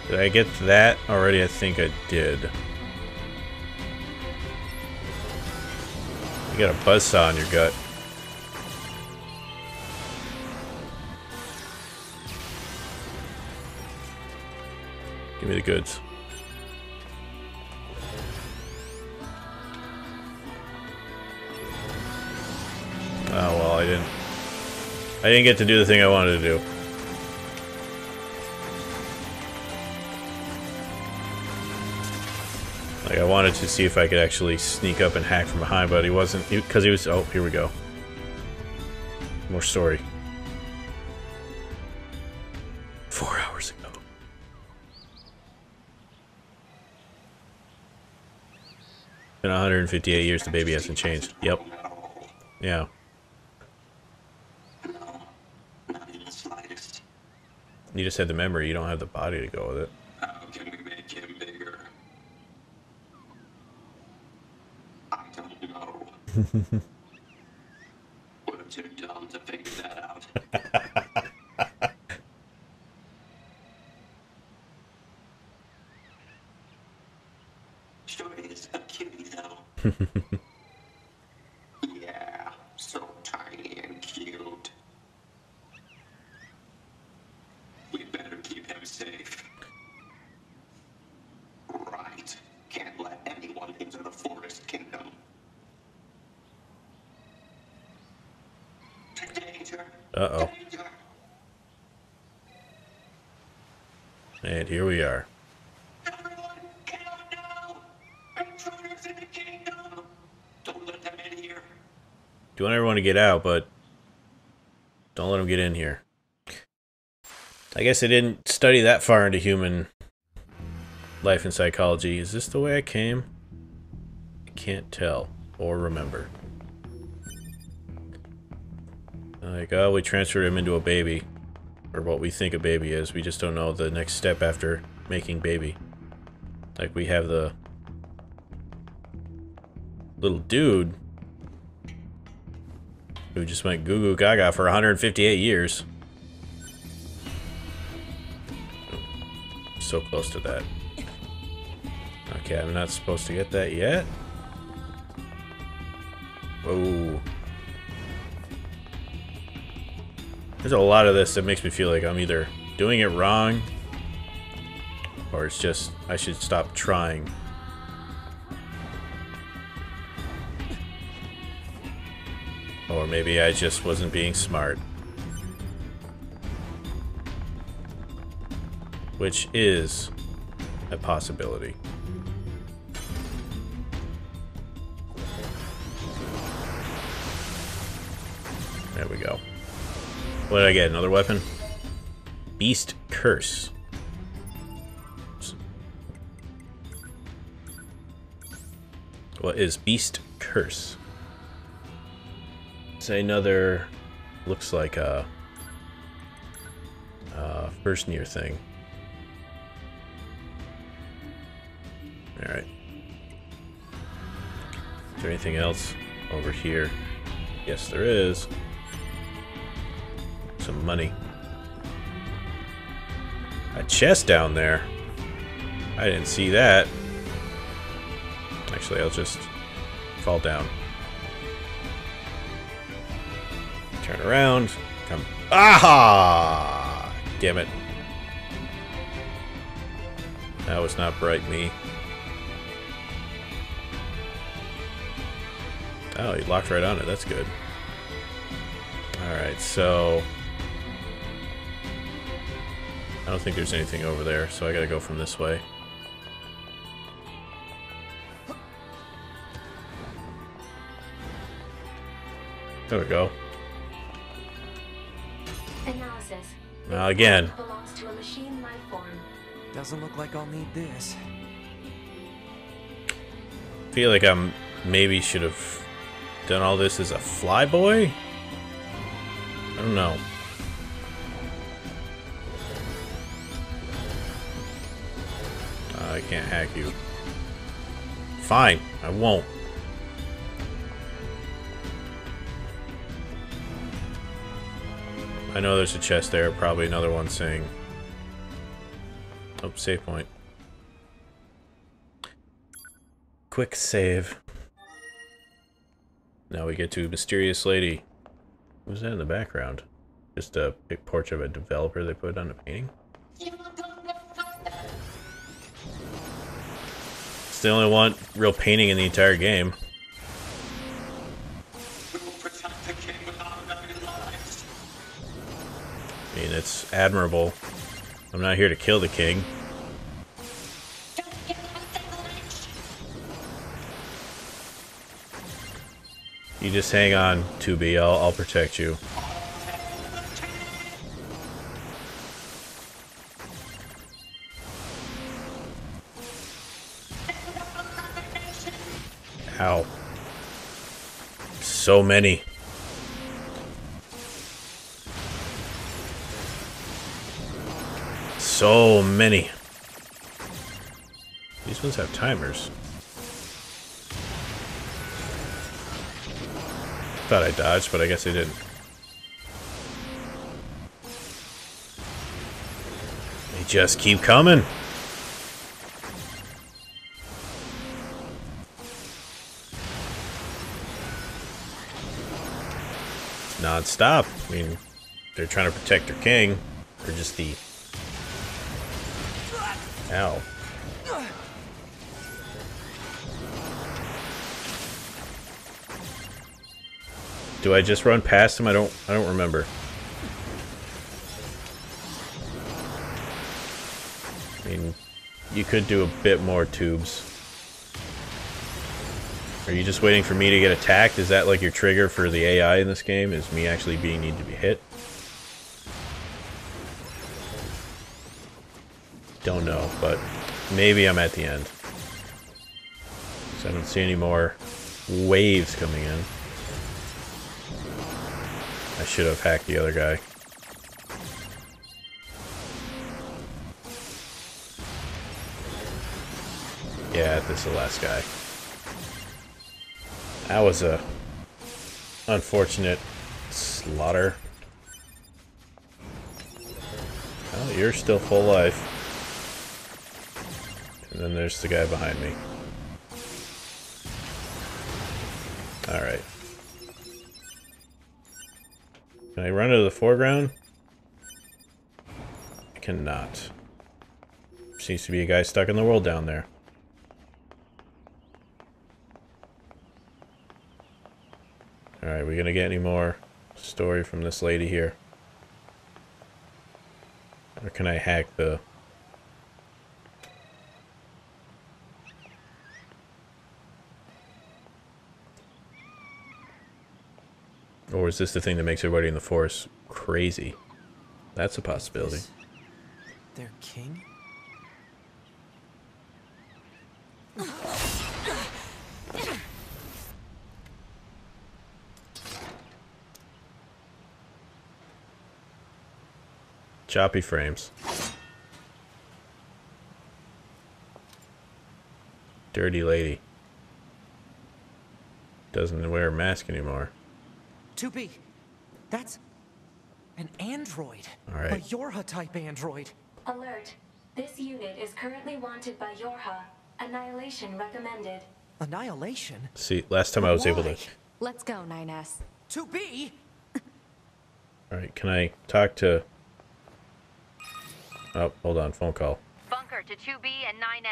Did I get that already? I think I did. You got a buzzsaw in your gut. Give me the goods. Oh well, I didn't get to do the thing I wanted to do. Like, I wanted to see if I could actually sneak up and hack from behind, but he wasn't, because he was... Oh, here we go. More story. 4 hours ago. Been 158 years, the baby hasn't changed. Yep. Yeah. You just had the memory, you don't have the body to go with it. How can we make him bigger? I don't know. We're too dumb to figure that out. Sure is a cutie though. Yeah, so tiny and cute. We better keep him safe. Right. Can't let anyone into the forest kingdom. Danger. Uh-oh. And here we are. Everyone get out now! Intruders in the kingdom! Don't let them in here. Do you want everyone to get out, but don't let them get in here. I guess I didn't study that far into human life and psychology. Is this the way I came? I can't tell or remember. Like, oh, we transferred him into a baby. Or what we think a baby is. We just don't know the next step after making baby. Like, we have the little dude who just went goo goo gaga for 158 years. So close to that. Okay, I'm not supposed to get that yet. Whoa. There's a lot of this that makes me feel like I'm either doing it wrong or it's just I should stop trying. Or maybe I just wasn't being smart. Which is a possibility. There we go. What did I get? Another weapon? Beast Curse. What is Beast Curse? It's another... looks like a... first near thing. Alright. Is there anything else over here? Yes, there is. Some money. A chest down there. I didn't see that. Actually, I'll just fall down. Turn around. Come. Ah! Damn it. That was not bright me. Oh, he locked right on it. That's good. Alright, so... I don't think there's anything over there, so I gotta go from this way. There we go. Analysis. Now again. Belongs to a machine life form. Doesn't look like I'll need this. I feel like I'm maybe should have... done all this as a flyboy? I don't know. I can't hack you. Fine, I won't. I know there's a chest there, probably another one saying... Oh, save point. Quick save. Now we get to a mysterious lady. Who's that in the background? Just a big portrait of a developer they put on a painting? It's the only one real painting in the entire game. I mean, it's admirable. I'm not here to kill the king. You just hang on, 2B. I'll protect you. Ow. So many. So many. These ones have timers. Thought I dodged, but I guess I didn't. They just keep coming. Non-stop. I mean, they're trying to protect their king, or just the... Ow. Do I just run past him? I don't remember. I mean, you could do a bit more, tubes. Are you just waiting for me to get attacked? Is that like your trigger for the AI in this game? Is me actually being need to be hit? Don't know, but maybe I'm at the end. So I don't see any more waves coming in. I should have hacked the other guy. Yeah, this is the last guy. That was a unfortunate slaughter. Oh, you're still full life. And then there's the guy behind me. Alright. Can I run into the foreground? I cannot. There seems to be a guy stuck in the world down there. Alright, we gonna get any more story from this lady here? Or can I hack the... Or is this the thing that makes everybody in the forest crazy? That's a possibility. Is their king? Choppy frames. Dirty lady. Doesn't wear a mask anymore. 2B, that's an android. All right. A Yorha type android. Alert. This unit is currently wanted by Yorha. Annihilation recommended. Annihilation? See, last time I was able to... Let's go, 9S. 2B! Alright, can I talk to... Oh, hold on, phone call. Bunker to 2B and 9S.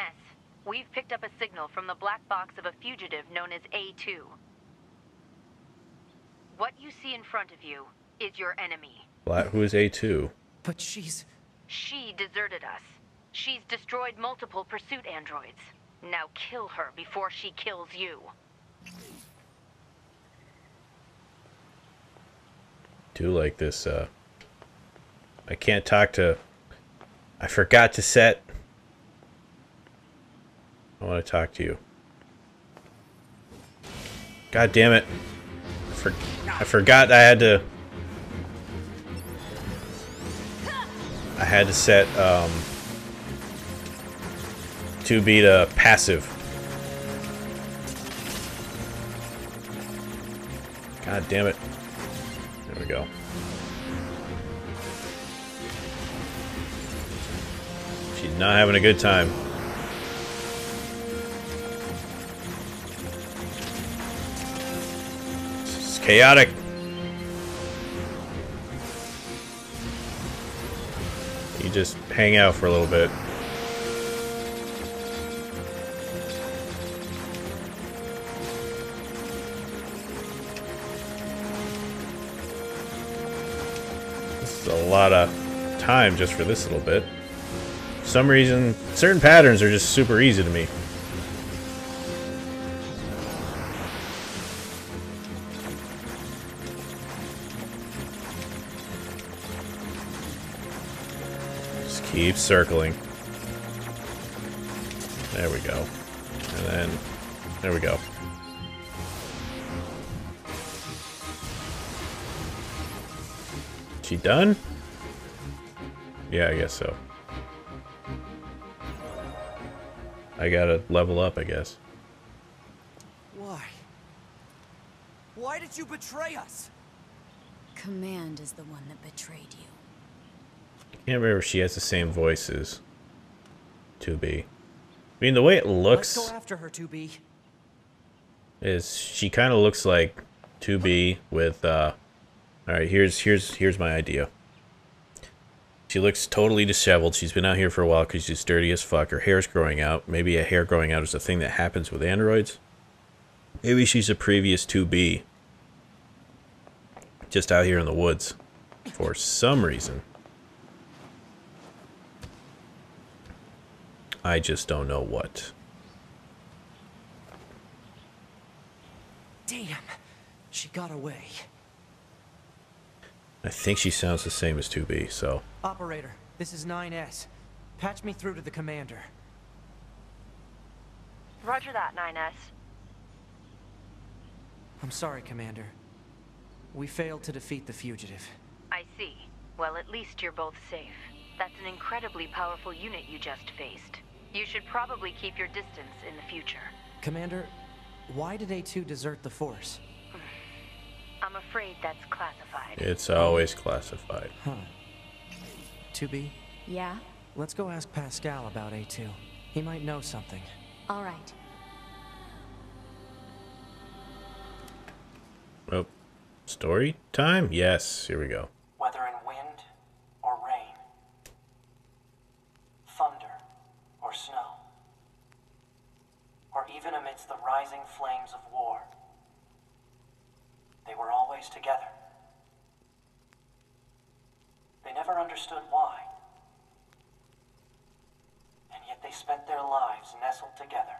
We've picked up a signal from the black box of a fugitive known as A2. What you see in front of you is your enemy. Who is A2? But she's... She deserted us. She's destroyed multiple pursuit androids. Now kill her before she kills you. Do like this, I can't talk to... I forgot to set... I want to talk to you. God damn it. I forgot I had to set 2B to passive. God damn it. There we go. She's not having a good time. It's chaotic. You just hang out for a little bit. This is a lot of time just for this little bit. For some reason, certain patterns are just super easy to me. Just keep circling. There we go. And then, there we go. She done? Yeah, I guess so. I gotta level up, I guess. Why? Why did you betray us? Command is the one that betrayed you. I can't remember if she has the same voice as 2B. I mean, the way it looks... Let's go after her, 2B. Is she kind of looks like 2B with, all right, here's my idea. She looks totally disheveled. She's been out here for a while because she's dirty as fuck. Her hair's growing out. Maybe a hair growing out is a thing that happens with androids. Maybe she's a previous 2B. Just out here in the woods. For some reason. I just don't know what. Damn. She got away. I think she sounds the same as 2B, so... Operator, this is 9S. Patch me through to the commander. Roger that, 9S. I'm sorry, Commander. We failed to defeat the fugitive. I see. Well, at least you're both safe. That's an incredibly powerful unit you just faced. You should probably keep your distance in the future. Commander, why did A2 desert the force? I'm afraid that's classified. It's always classified. Huh. 2B? Yeah? Let's go ask Pascal about A2. He might know something. All right. Oh. Story time? Yes. Here we go. Whether in wind or rain, thunder or snow, or even amidst the rising flames of war, they were always together. They never understood why. And yet they spent their lives nestled together.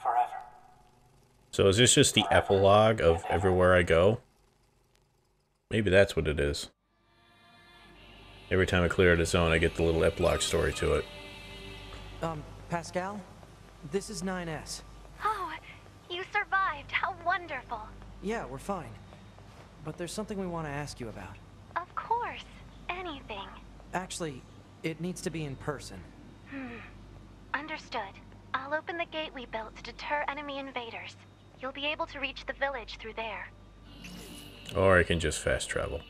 Forever. So is this just the epilogue of Everywhere I Go? Maybe that's what it is. Every time I clear out a zone, I get the little epilogue story to it. Pascal? This is 9S. Oh, you survived. How wonderful. Yeah, we're fine. But there's something we want to ask you about. Of course. Anything. Actually, it needs to be in person. Understood. I'll open the gate we built to deter enemy invaders. You'll be able to reach the village through there. Or I can just fast travel.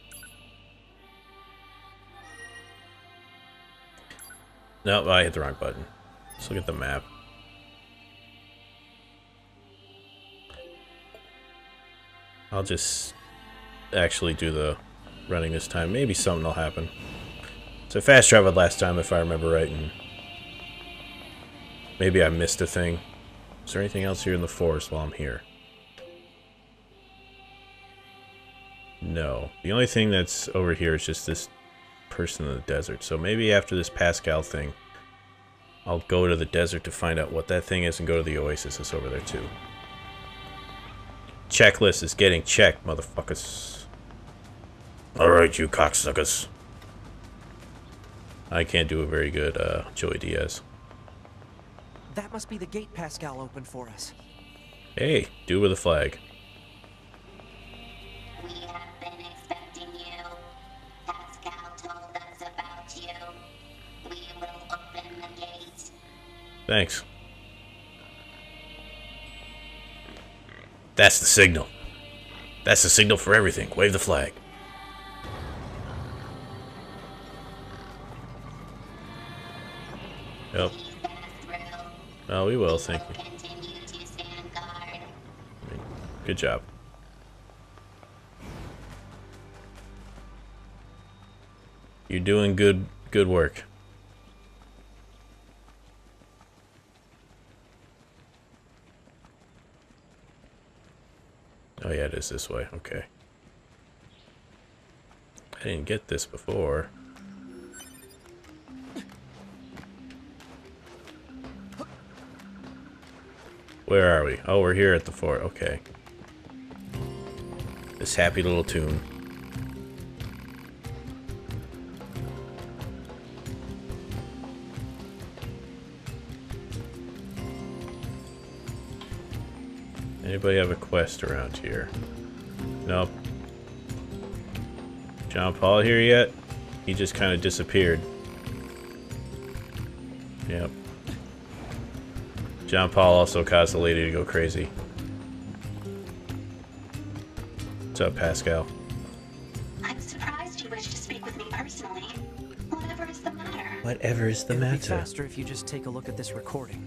Nope, I hit the wrong button. Let's look at the map. I'll just actually do the running this time. Maybe something will happen. So fast traveled last time, if I remember right, and maybe I missed a thing. Is there anything else here in the forest while I'm here? No. The only thing that's over here is just this person in the desert. So maybe after this Pascal thing, I'll go to the desert to find out what that thing is and go to the oasis that's over there too. Checklist is getting checked, motherfuckers. Alright, you cocksuckers. I can't do a very good Joey Diaz. That must be the gate Pascal opened for us. Hey, do with a flag. We have been expecting you. Pascal told us about you. We will open the gate. Thanks. That's the signal. That's the signal for everything. Wave the flag. Yep. No, we will, thank you. Good job. You're doing good work. Oh yeah, it is this way, okay. I didn't get this before. Where are we? Oh, we're here at the fort, okay. This happy little tune. Anybody have a quest around here? Nope. John Paul here yet? He just kind of disappeared. Yep. John Paul also caused the lady to go crazy. What's up, Pascal? I'm surprised you wish to speak with me personally. Whatever is the matter? Whatever is the matter? It'd be faster if you just take a look at this recording.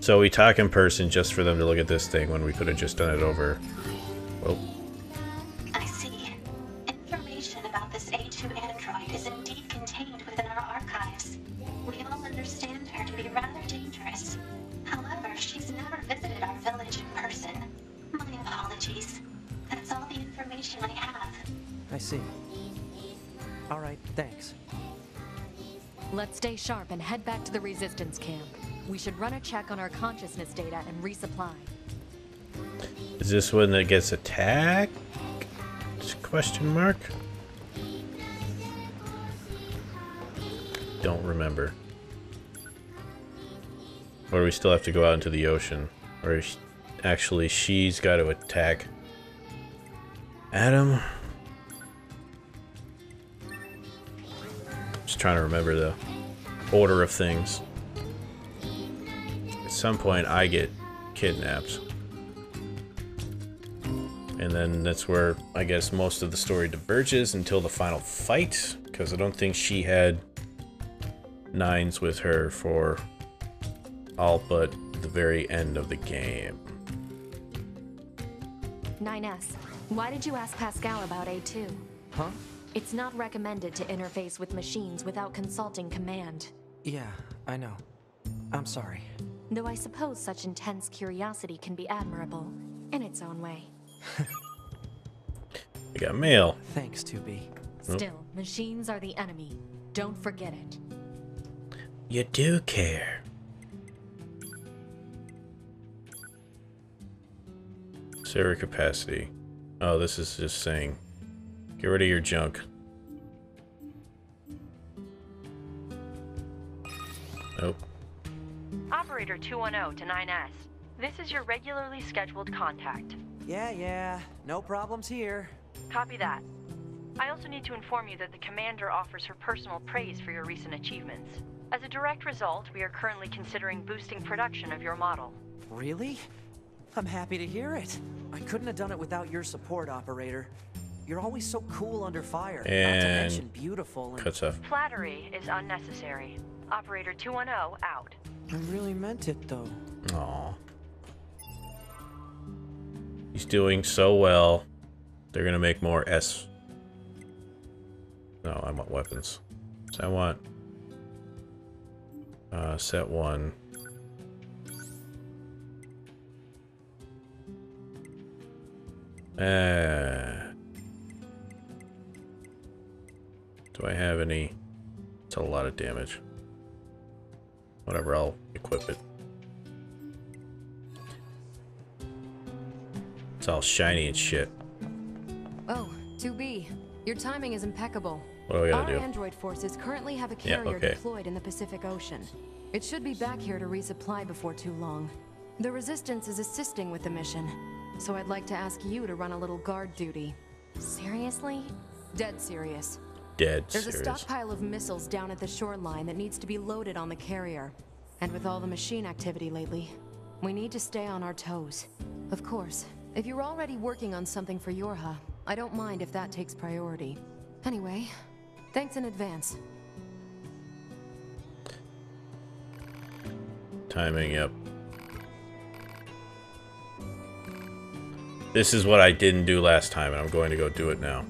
So we talk in person just for them to look at this thing when we could have just done it over. Whoa. I see. Information about this A2 android is indeed contained within our archives. We all understand her to be rather dangerous. However, she's never visited our village in person. My apologies. That's all the information I have. I see. All right, thanks. Let's stay sharp and head back to the resistance camp. We should run a check on our consciousness data and resupply. Is this one that gets attacked? Question mark? Don't remember. Or we still have to go out into the ocean. Or actually, she's got to attack Adam. Just trying to remember the order of things. At some point I get kidnapped. And then that's where I guess most of the story diverges until the final fight, because I don't think she had 9s with her for all but the very end of the game. 9S. Why did you ask Pascal about A2? Huh? It's not recommended to interface with machines without consulting command. Yeah, I know. I'm sorry. Though I suppose such intense curiosity can be admirable in its own way. I got mail. Thanks, 2B. Still, machines are the enemy. Don't forget it. You do care. Server capacity. Oh, this is just saying, get rid of your junk. Nope. Operator 210 to 9S. This is your regularly scheduled contact. Yeah. No problems here. Copy that. I also need to inform you that the commander offers her personal praise for your recent achievements. As a direct result, we are currently considering boosting production of your model. Really? I'm happy to hear it. I couldn't have done it without your support, Operator. You're always so cool under fire. And not to mention beautiful and stuff. Flattery is unnecessary. Operator 210 out. I really meant it, though. Aw. He's doing so well. They're gonna make more S. No, I want weapons. I want set 1. Do I have any? It's a lot of damage. Whatever, I'll equip it. It's all shiny and shit. Oh, 2B, your timing is impeccable. What do we gotta do? Our android forces currently have a carrier deployed in the Pacific Ocean. It should be back here to resupply before too long. The resistance is assisting with the mission. So I'd like to ask you to run a little guard duty. Seriously? Dead serious. There's a stockpile of missiles down at the shoreline that needs to be loaded on the carrier. And with all the machine activity lately, we need to stay on our toes. Of course, if you're already working on something for Yorha, I don't mind if that takes priority. Anyway, thanks in advance. Timing, yep. This is what I didn't do last time, and I'm going to go do it now.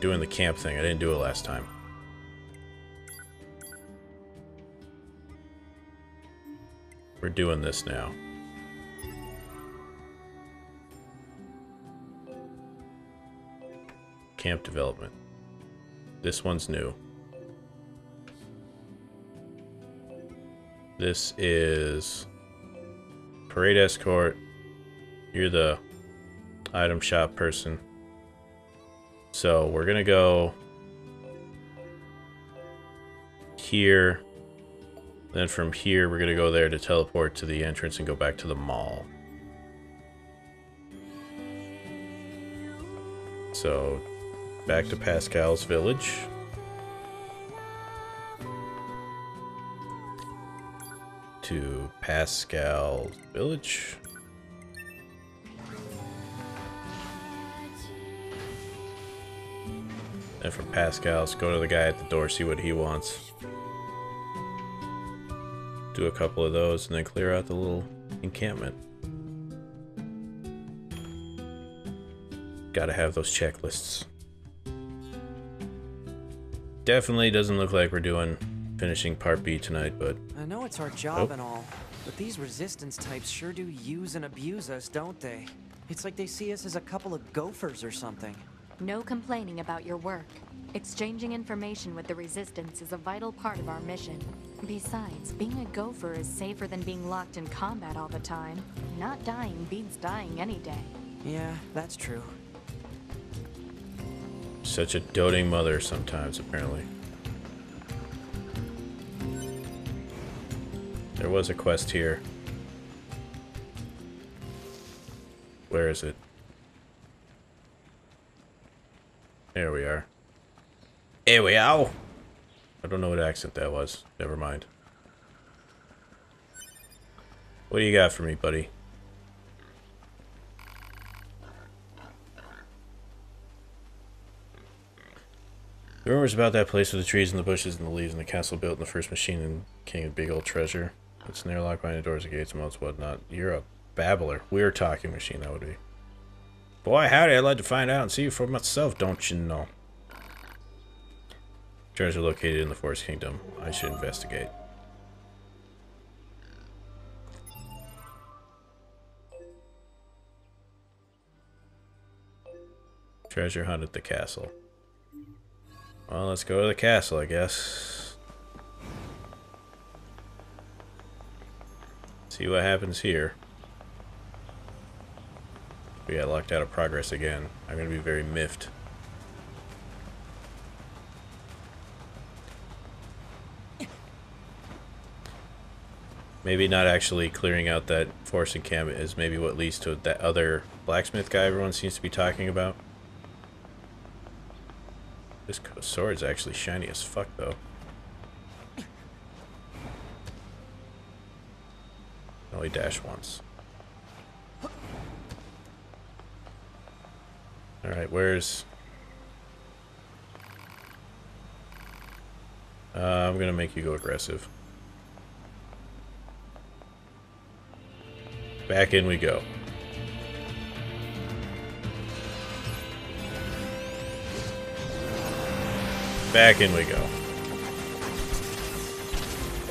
Doing the camp thing. I didn't do it last time. We're doing this now. Camp development. This one's new. This is... parade escort. You're the item shop person. So we're gonna go here. Then from here, we're gonna go there to teleport to the entrance and go back to the mall. So back to Pascal's village. To Pascal's village. And from Pascal's, go to the guy at the door, see what he wants. Do a couple of those, and then clear out the little encampment. Gotta have those checklists. Definitely doesn't look like we're doing finishing part B tonight, but I know it's our job and all, but these resistance types sure do use and abuse us, don't they? It's like they see us as a couple of gophers or something. No complaining about your work. Exchanging information with the resistance is a vital part of our mission. Besides, being a gopher is safer than being locked in combat all the time. Not dying beats dying any day. Yeah, that's true. Such a doting mother sometimes, apparently. There was a quest here. Where is it? There we are. Here we are! I don't know what accent that was. Never mind. What do you got for me, buddy? The rumors about that place with the trees and the bushes and the leaves and the castle built and the first machine and king of big old treasure. It's near locked behind the doors and gates and whatnot. You're a babbler. We're talking machine, that would be. Boy, howdy, I'd like to find out and see for myself, don't you know? Treasure located in the Forest Kingdom. I should investigate. Treasure hunt at the castle. Well, let's go to the castle, I guess. See what happens here. We got locked out of progress again. I'm gonna be very miffed. Maybe not actually clearing out that forest encampment is maybe what leads to that other blacksmith guy everyone seems to be talking about. This sword's actually shiny as fuck, though. Only dash once. Alright, where's... I'm gonna make you go aggressive. Back in we go. Back in we go.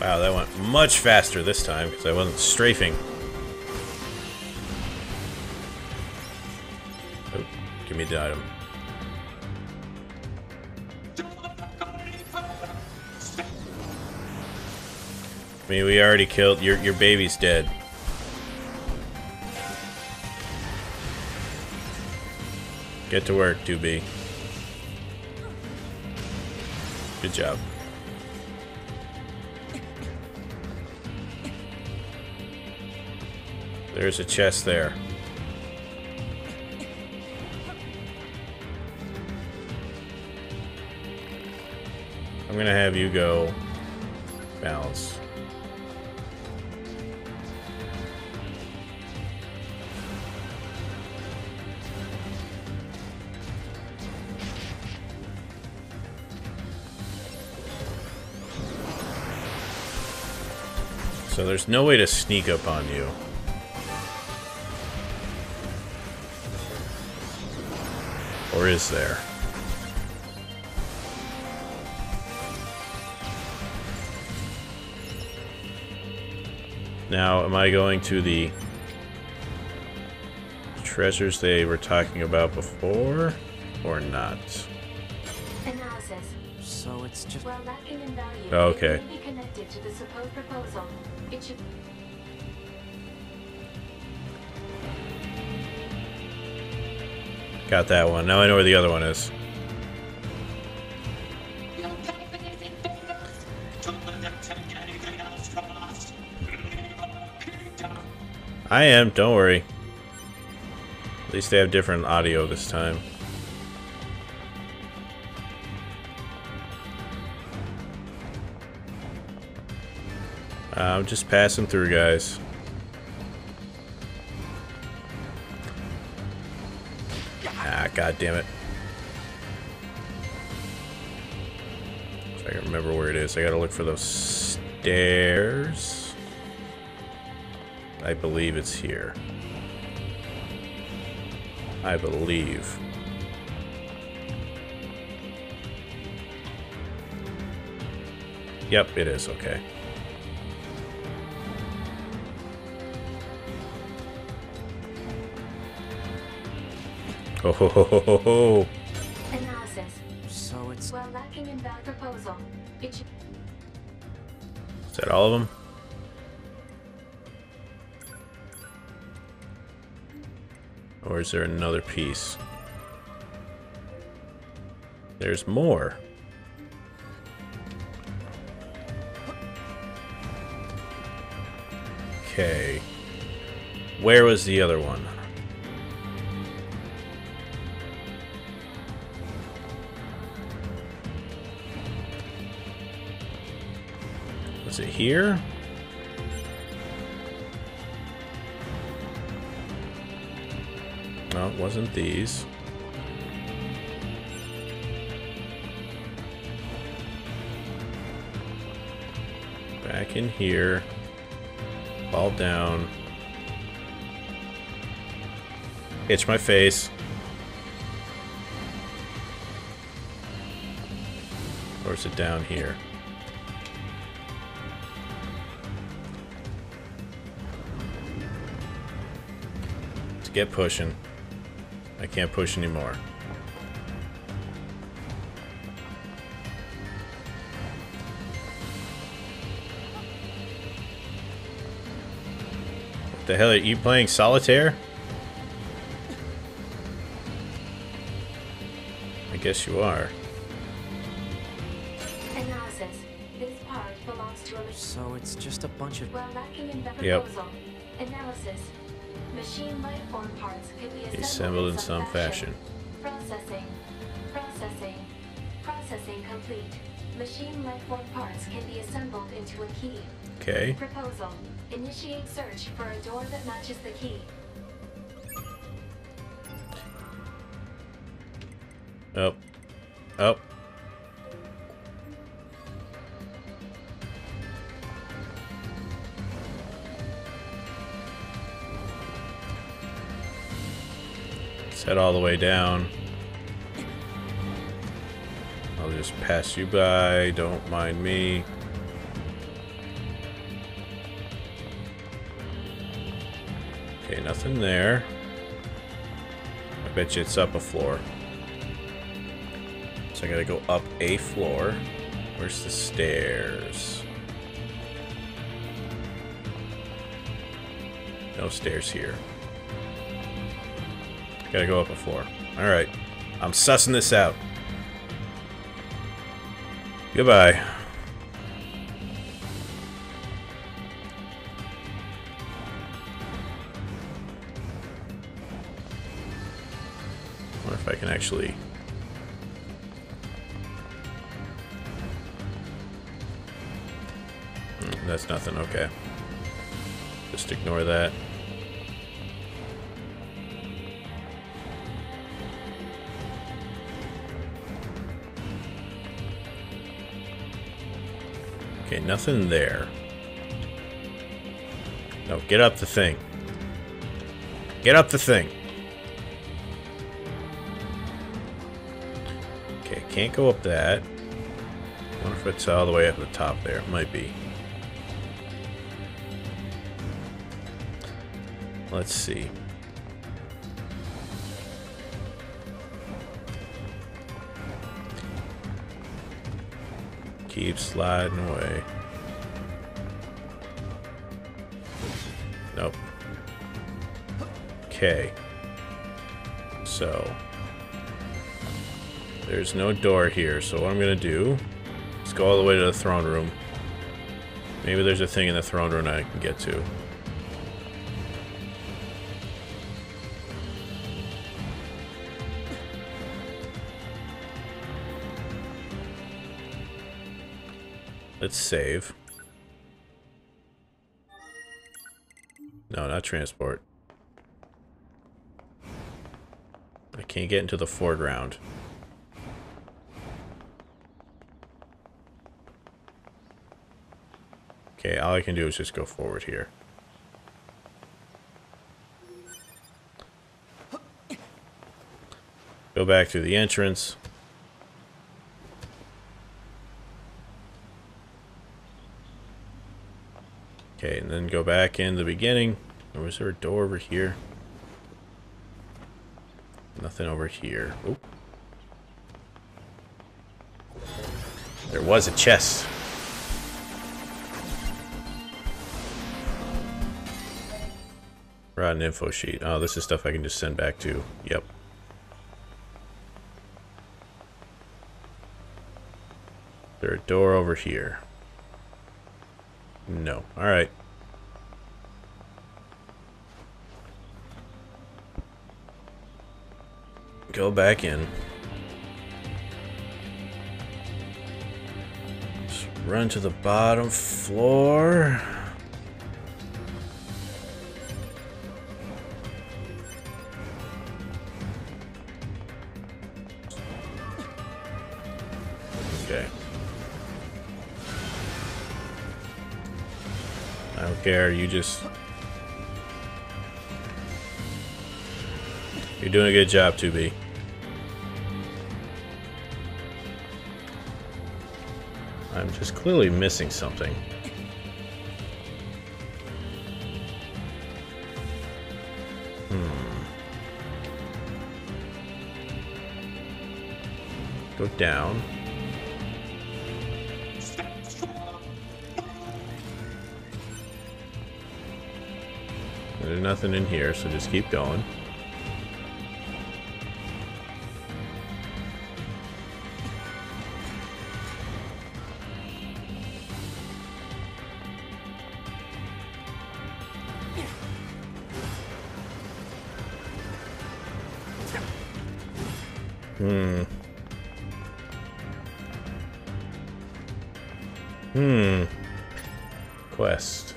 Wow, that went much faster this time, because I wasn't strafing. Oh, give me the item. I mean, we already killed... Your baby's dead. Get to work, 2B. Good job. There's a chest there. I'm gonna have you go balance. So there's no way to sneak up on you. Or is there? Now, am I going to the treasures they were talking about before, or not? Analysis. So it's just lacking in value. Okay. It be connected to the supposed proposal. It should. Got that one. Now I know where the other one is. I am, don't worry. At least they have different audio this time. I'm just passing through, guys. Ah, god damn it. If I can remember where it is, I gotta look for those stairs. I believe it's here. I believe. Yep, it is, okay. Oh ho ho ho ho ho. Analysis. So it's well lacking in that proposal. Is that all of them? Or is there another piece? There's more. Okay. Where was the other one? Was it here? No, it wasn't these. Back in here. Fall down. Itch my face. Or is it down here? Let's get pushing. I can't push anymore. What the hell, are you playing solitaire? I guess you are. Analysis. This part belongs to a so it's just a bunch of lacking in the yep. Analysis. Machine life form parts could be assembled in some fashion. Processing complete. Machine life form parts can be assembled into a key. Okay. Proposal. Initiate search for a door that matches the key. Oh. Oh. Head all the way down. I'll just pass you by, don't mind me. Okay, nothing there. I bet you it's up a floor. So I gotta go up a floor. Where's the stairs? No stairs here. Gotta go up a floor. Alright. I'm sussing this out. Goodbye. I wonder if I can actually... That's nothing. Okay. Just ignore that. Okay, nothing there. No, get up the thing. Get up the thing. Okay, can't go up that. I wonder if it's all the way up the top there. It might be. Let's see. Keep sliding away. Nope. Okay. So there's no door here, so what I'm gonna do is go all the way to the throne room. Maybe there's a thing in the throne room I can get to. Let's save. No, not transport. I can't get into the foreground. Okay, all I can do is just go forward here. Go back through the entrance. Okay, and then go back in the beginning. Or was there a door over here? Nothing over here. Oh. There was a chest. Rotten info sheet. Oh, this is stuff I can just send back to. Yep. There's a door over here. No. Alright. Go back in. Just run to the bottom floor. Care, you just... You're doing a good job, 2B. I'm just clearly missing something. Go down. There's nothing in here, so just keep going. Quest.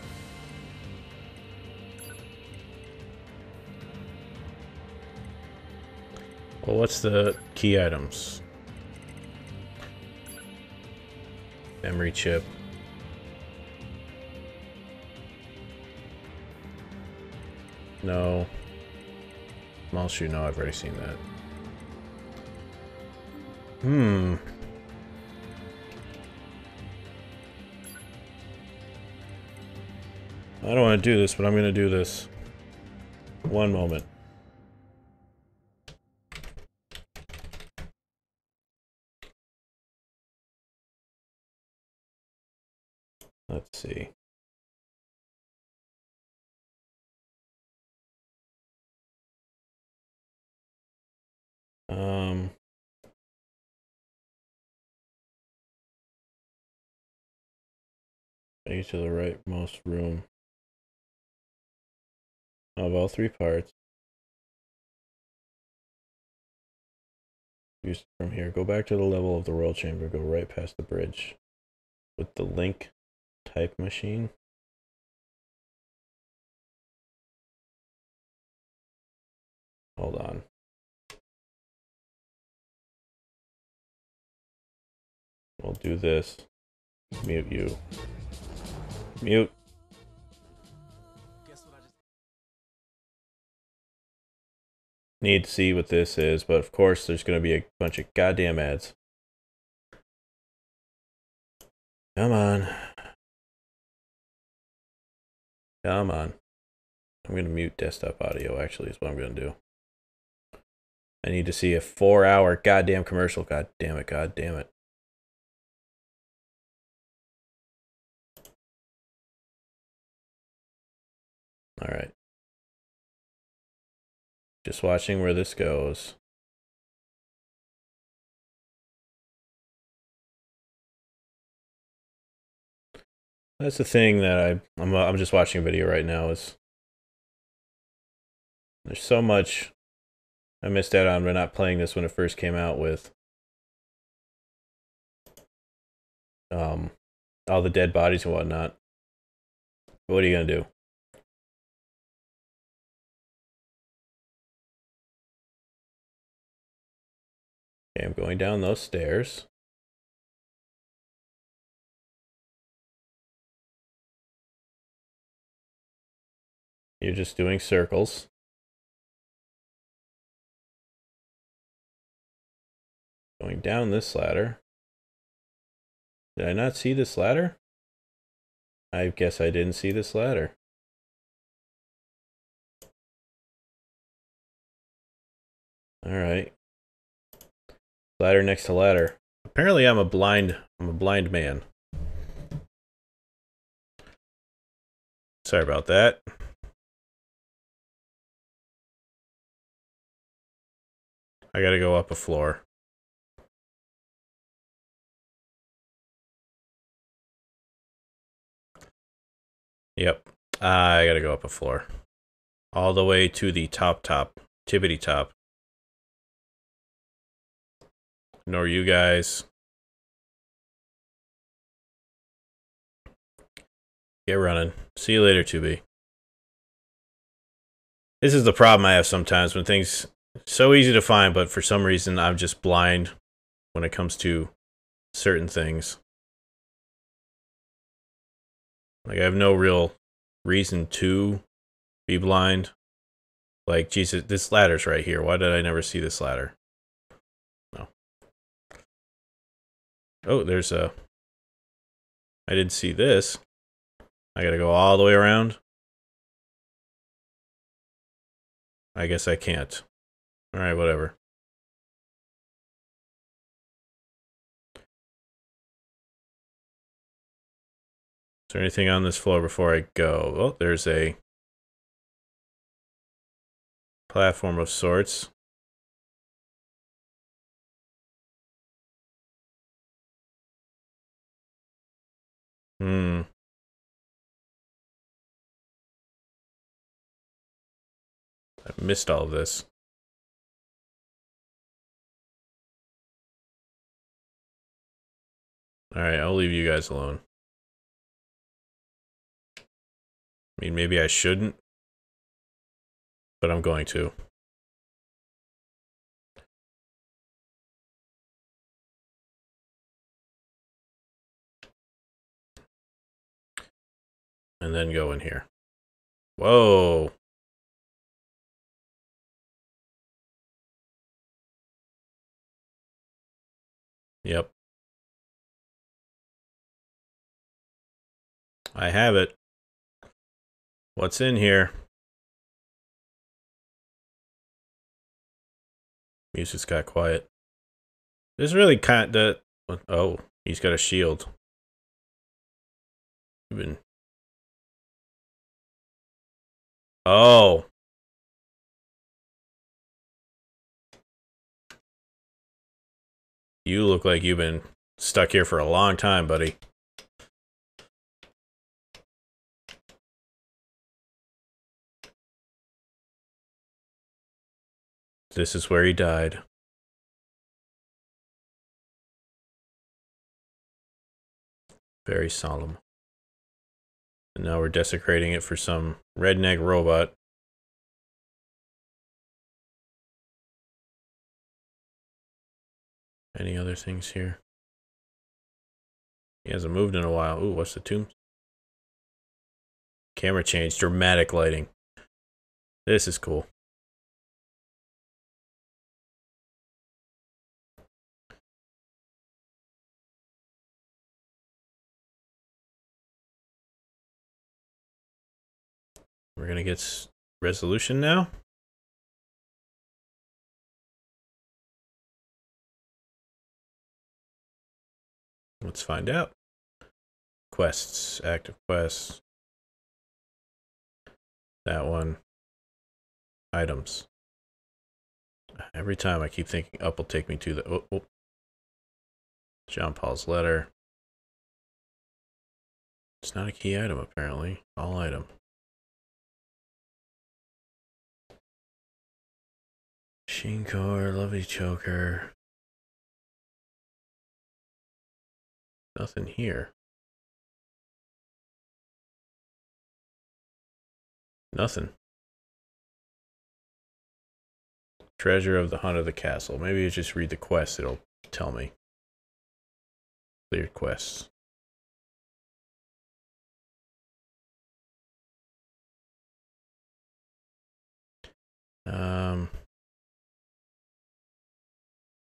Well, what's the key items? Memory chip. No. Small shoe, no, I've already seen that. I don't want to do this, but I'm going to do this. One moment. Let's see. Take it to the rightmost room of all three parts. Use from here. Go back to the level of the royal chamber. Go right past the bridge with the link. Type machine. Hold on. We'll do this. Mute you. Mute. need to see what this is, but of course there's going to be a bunch of goddamn ads. Come on. Come on. I'm going to mute desktop audio, actually, is what I'm going to do. I need to see a 4-hour goddamn commercial. God damn it. God damn it. All right. Just watching where this goes. That's the thing that I'm just watching a video right now. Is there's so much I missed out on by not playing this when it first came out with all the dead bodies and whatnot. But what are you gonna do? Okay, I'm going down those stairs. You're just doing circles. Going down this ladder. Did I not see this ladder? I guess I didn't see this ladder. Alright. Ladder next to ladder. Apparently I'm a blind man. Sorry about that. I gotta go up a floor. Yep. I gotta go up a floor. All the way to the top. Tippity top. Nor you guys. Get running. See you later, 2B. This is the problem I have sometimes when things... So easy to find, but for some reason I'm just blind when it comes to certain things. Like, I have no real reason to be blind. Like, Jesus, this ladder's right here. Why did I never see this ladder? No. Oh, there's a... I didn't see this. I gotta go all the way around. I guess I can't. Alright, whatever. Is there anything on this floor before I go? Oh, there's a platform of sorts. I missed all of this. Alright, I'll leave you guys alone. I mean, maybe I shouldn't, but I'm going to. And then go in here. Whoa! Yep. I have it. What's in here? Music's got quiet. There's really kind of... Oh, he's got a shield. Even. Oh. You look like you've been stuck here for a long time, buddy. This is where he died. Very solemn. And now we're desecrating it for some redneck robot. Any other things here? He hasn't moved in a while. Ooh, what's the tomb? Camera change, dramatic lighting. This is cool. We're going to get resolution now. Let's find out. Quests, active quests. That one. Items. Every time I keep thinking up will take me to the... Oh, oh. John Paul's letter. It's not a key item, apparently. All item. Shinkor, lovely choker. Nothing here. Nothing. Treasure of the Hunt of the Castle. Maybe I just read the quest, it'll tell me. Clear quests. It's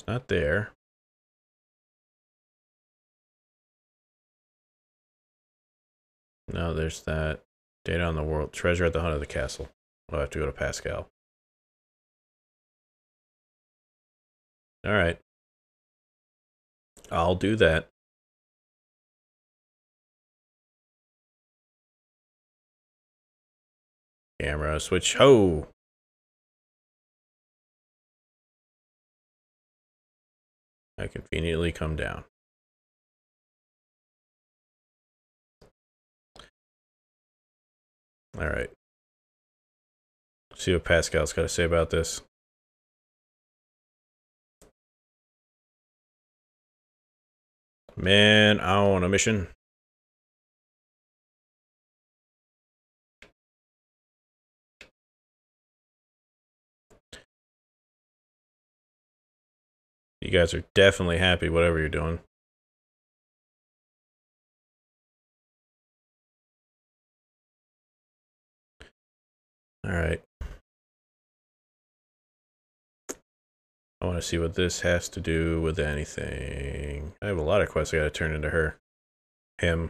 not there. No, there's that. Data on the world. Treasure at the Hunt of the Castle. I'll have to go to Pascal. Alright. I'll do that. Camera switch. Ho! I conveniently come down. All right. See what Pascal's got to say about this. Man, I'm on a mission. You guys are definitely happy, whatever you're doing. All right. I want to see what this has to do with anything. I have a lot of quests I got to turn into her. Him.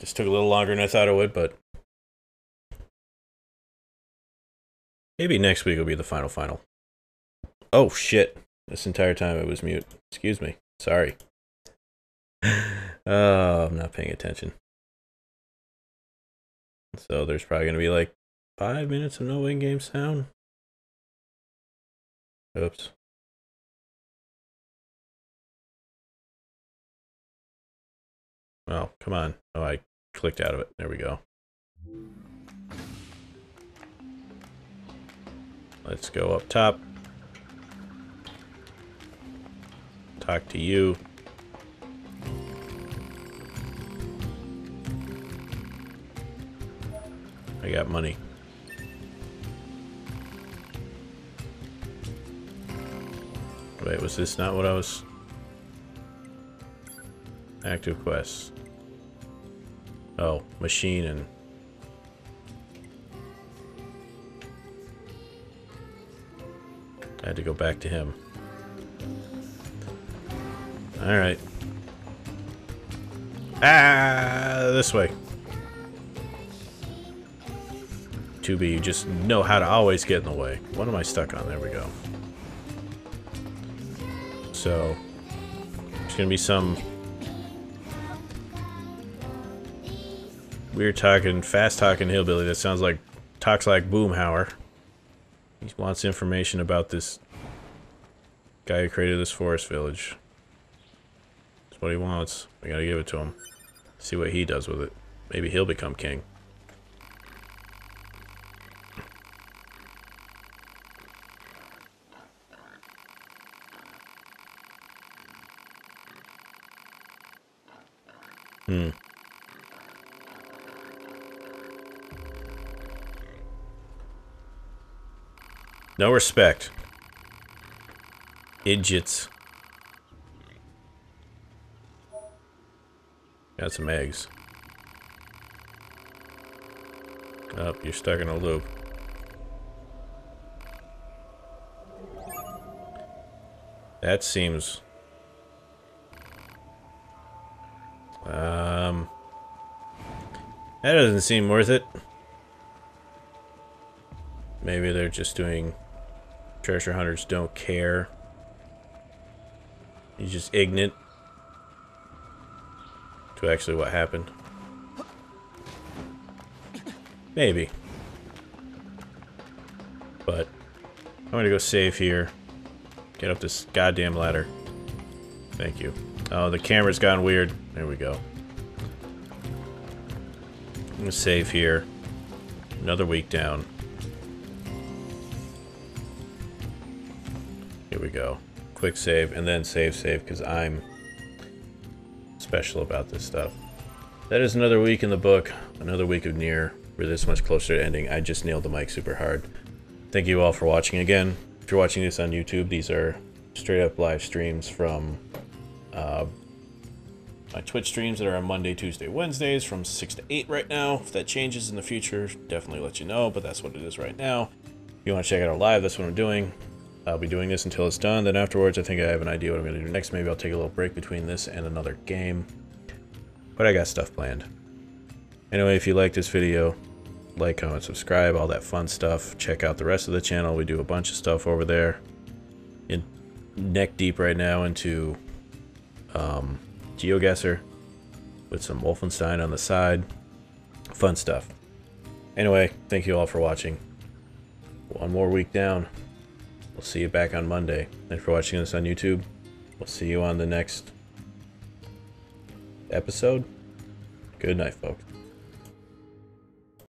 This took a little longer than I thought it would, but... Maybe next week will be the final. Oh, shit. This entire time it was mute. Excuse me. Sorry. Oh, I'm not paying attention. So there's probably going to be like 5 minutes of no in-game sound. Oops. Oh, come on. Oh, I clicked out of it. There we go. Let's go up top. Talk to you. I got money. Wait, was this not what I was... Active quests. Oh, machine and... I had to go back to him. Alright. Ah, this way. 2B, you just know how to always get in the way. What am I stuck on? There we go. So, there's gonna be some weird talking, fast talking hillbilly that talks like Boomhauer. He wants information about this guy who created this forest village. That's what he wants. We gotta give it to him. See what he does with it. Maybe he'll become king. No respect. Idiots. Got some eggs. Oh, you're stuck in a loop. That seems... That doesn't seem worth it. Maybe they're just doing... Treasure hunters don't care. He's just ignorant to actually what happened. Maybe. But I'm gonna go save here. Get up this goddamn ladder. Thank you. Oh, the camera's gone weird. There we go. I'm gonna save here. Another week down. Here we go. Quick save, and then save, because I'm special about this stuff. That is another week in the book. Another week of Nier. We're this much closer to ending. I just nailed the mic super hard. Thank you all for watching again. If you're watching this on YouTube, these are straight up live streams from my Twitch streams that are on Monday, Tuesday, Wednesdays from 6 to 8 right now. If that changes in the future, definitely let you know, but that's what it is right now. If you want to check it out live, that's what I'm doing. I'll be doing this until it's done. Then afterwards, I think I have an idea what I'm going to do next. Maybe I'll take a little break between this and another game. But I got stuff planned. Anyway, if you like this video, like, comment, subscribe, all that fun stuff. Check out the rest of the channel. We do a bunch of stuff over there. In neck deep right now into GeoGuessr with some Wolfenstein on the side. Fun stuff. Anyway, thank you all for watching. One more week down. We'll see you back on Monday. Thanks for watching this on YouTube. We'll see you on the next episode. Good night, folks.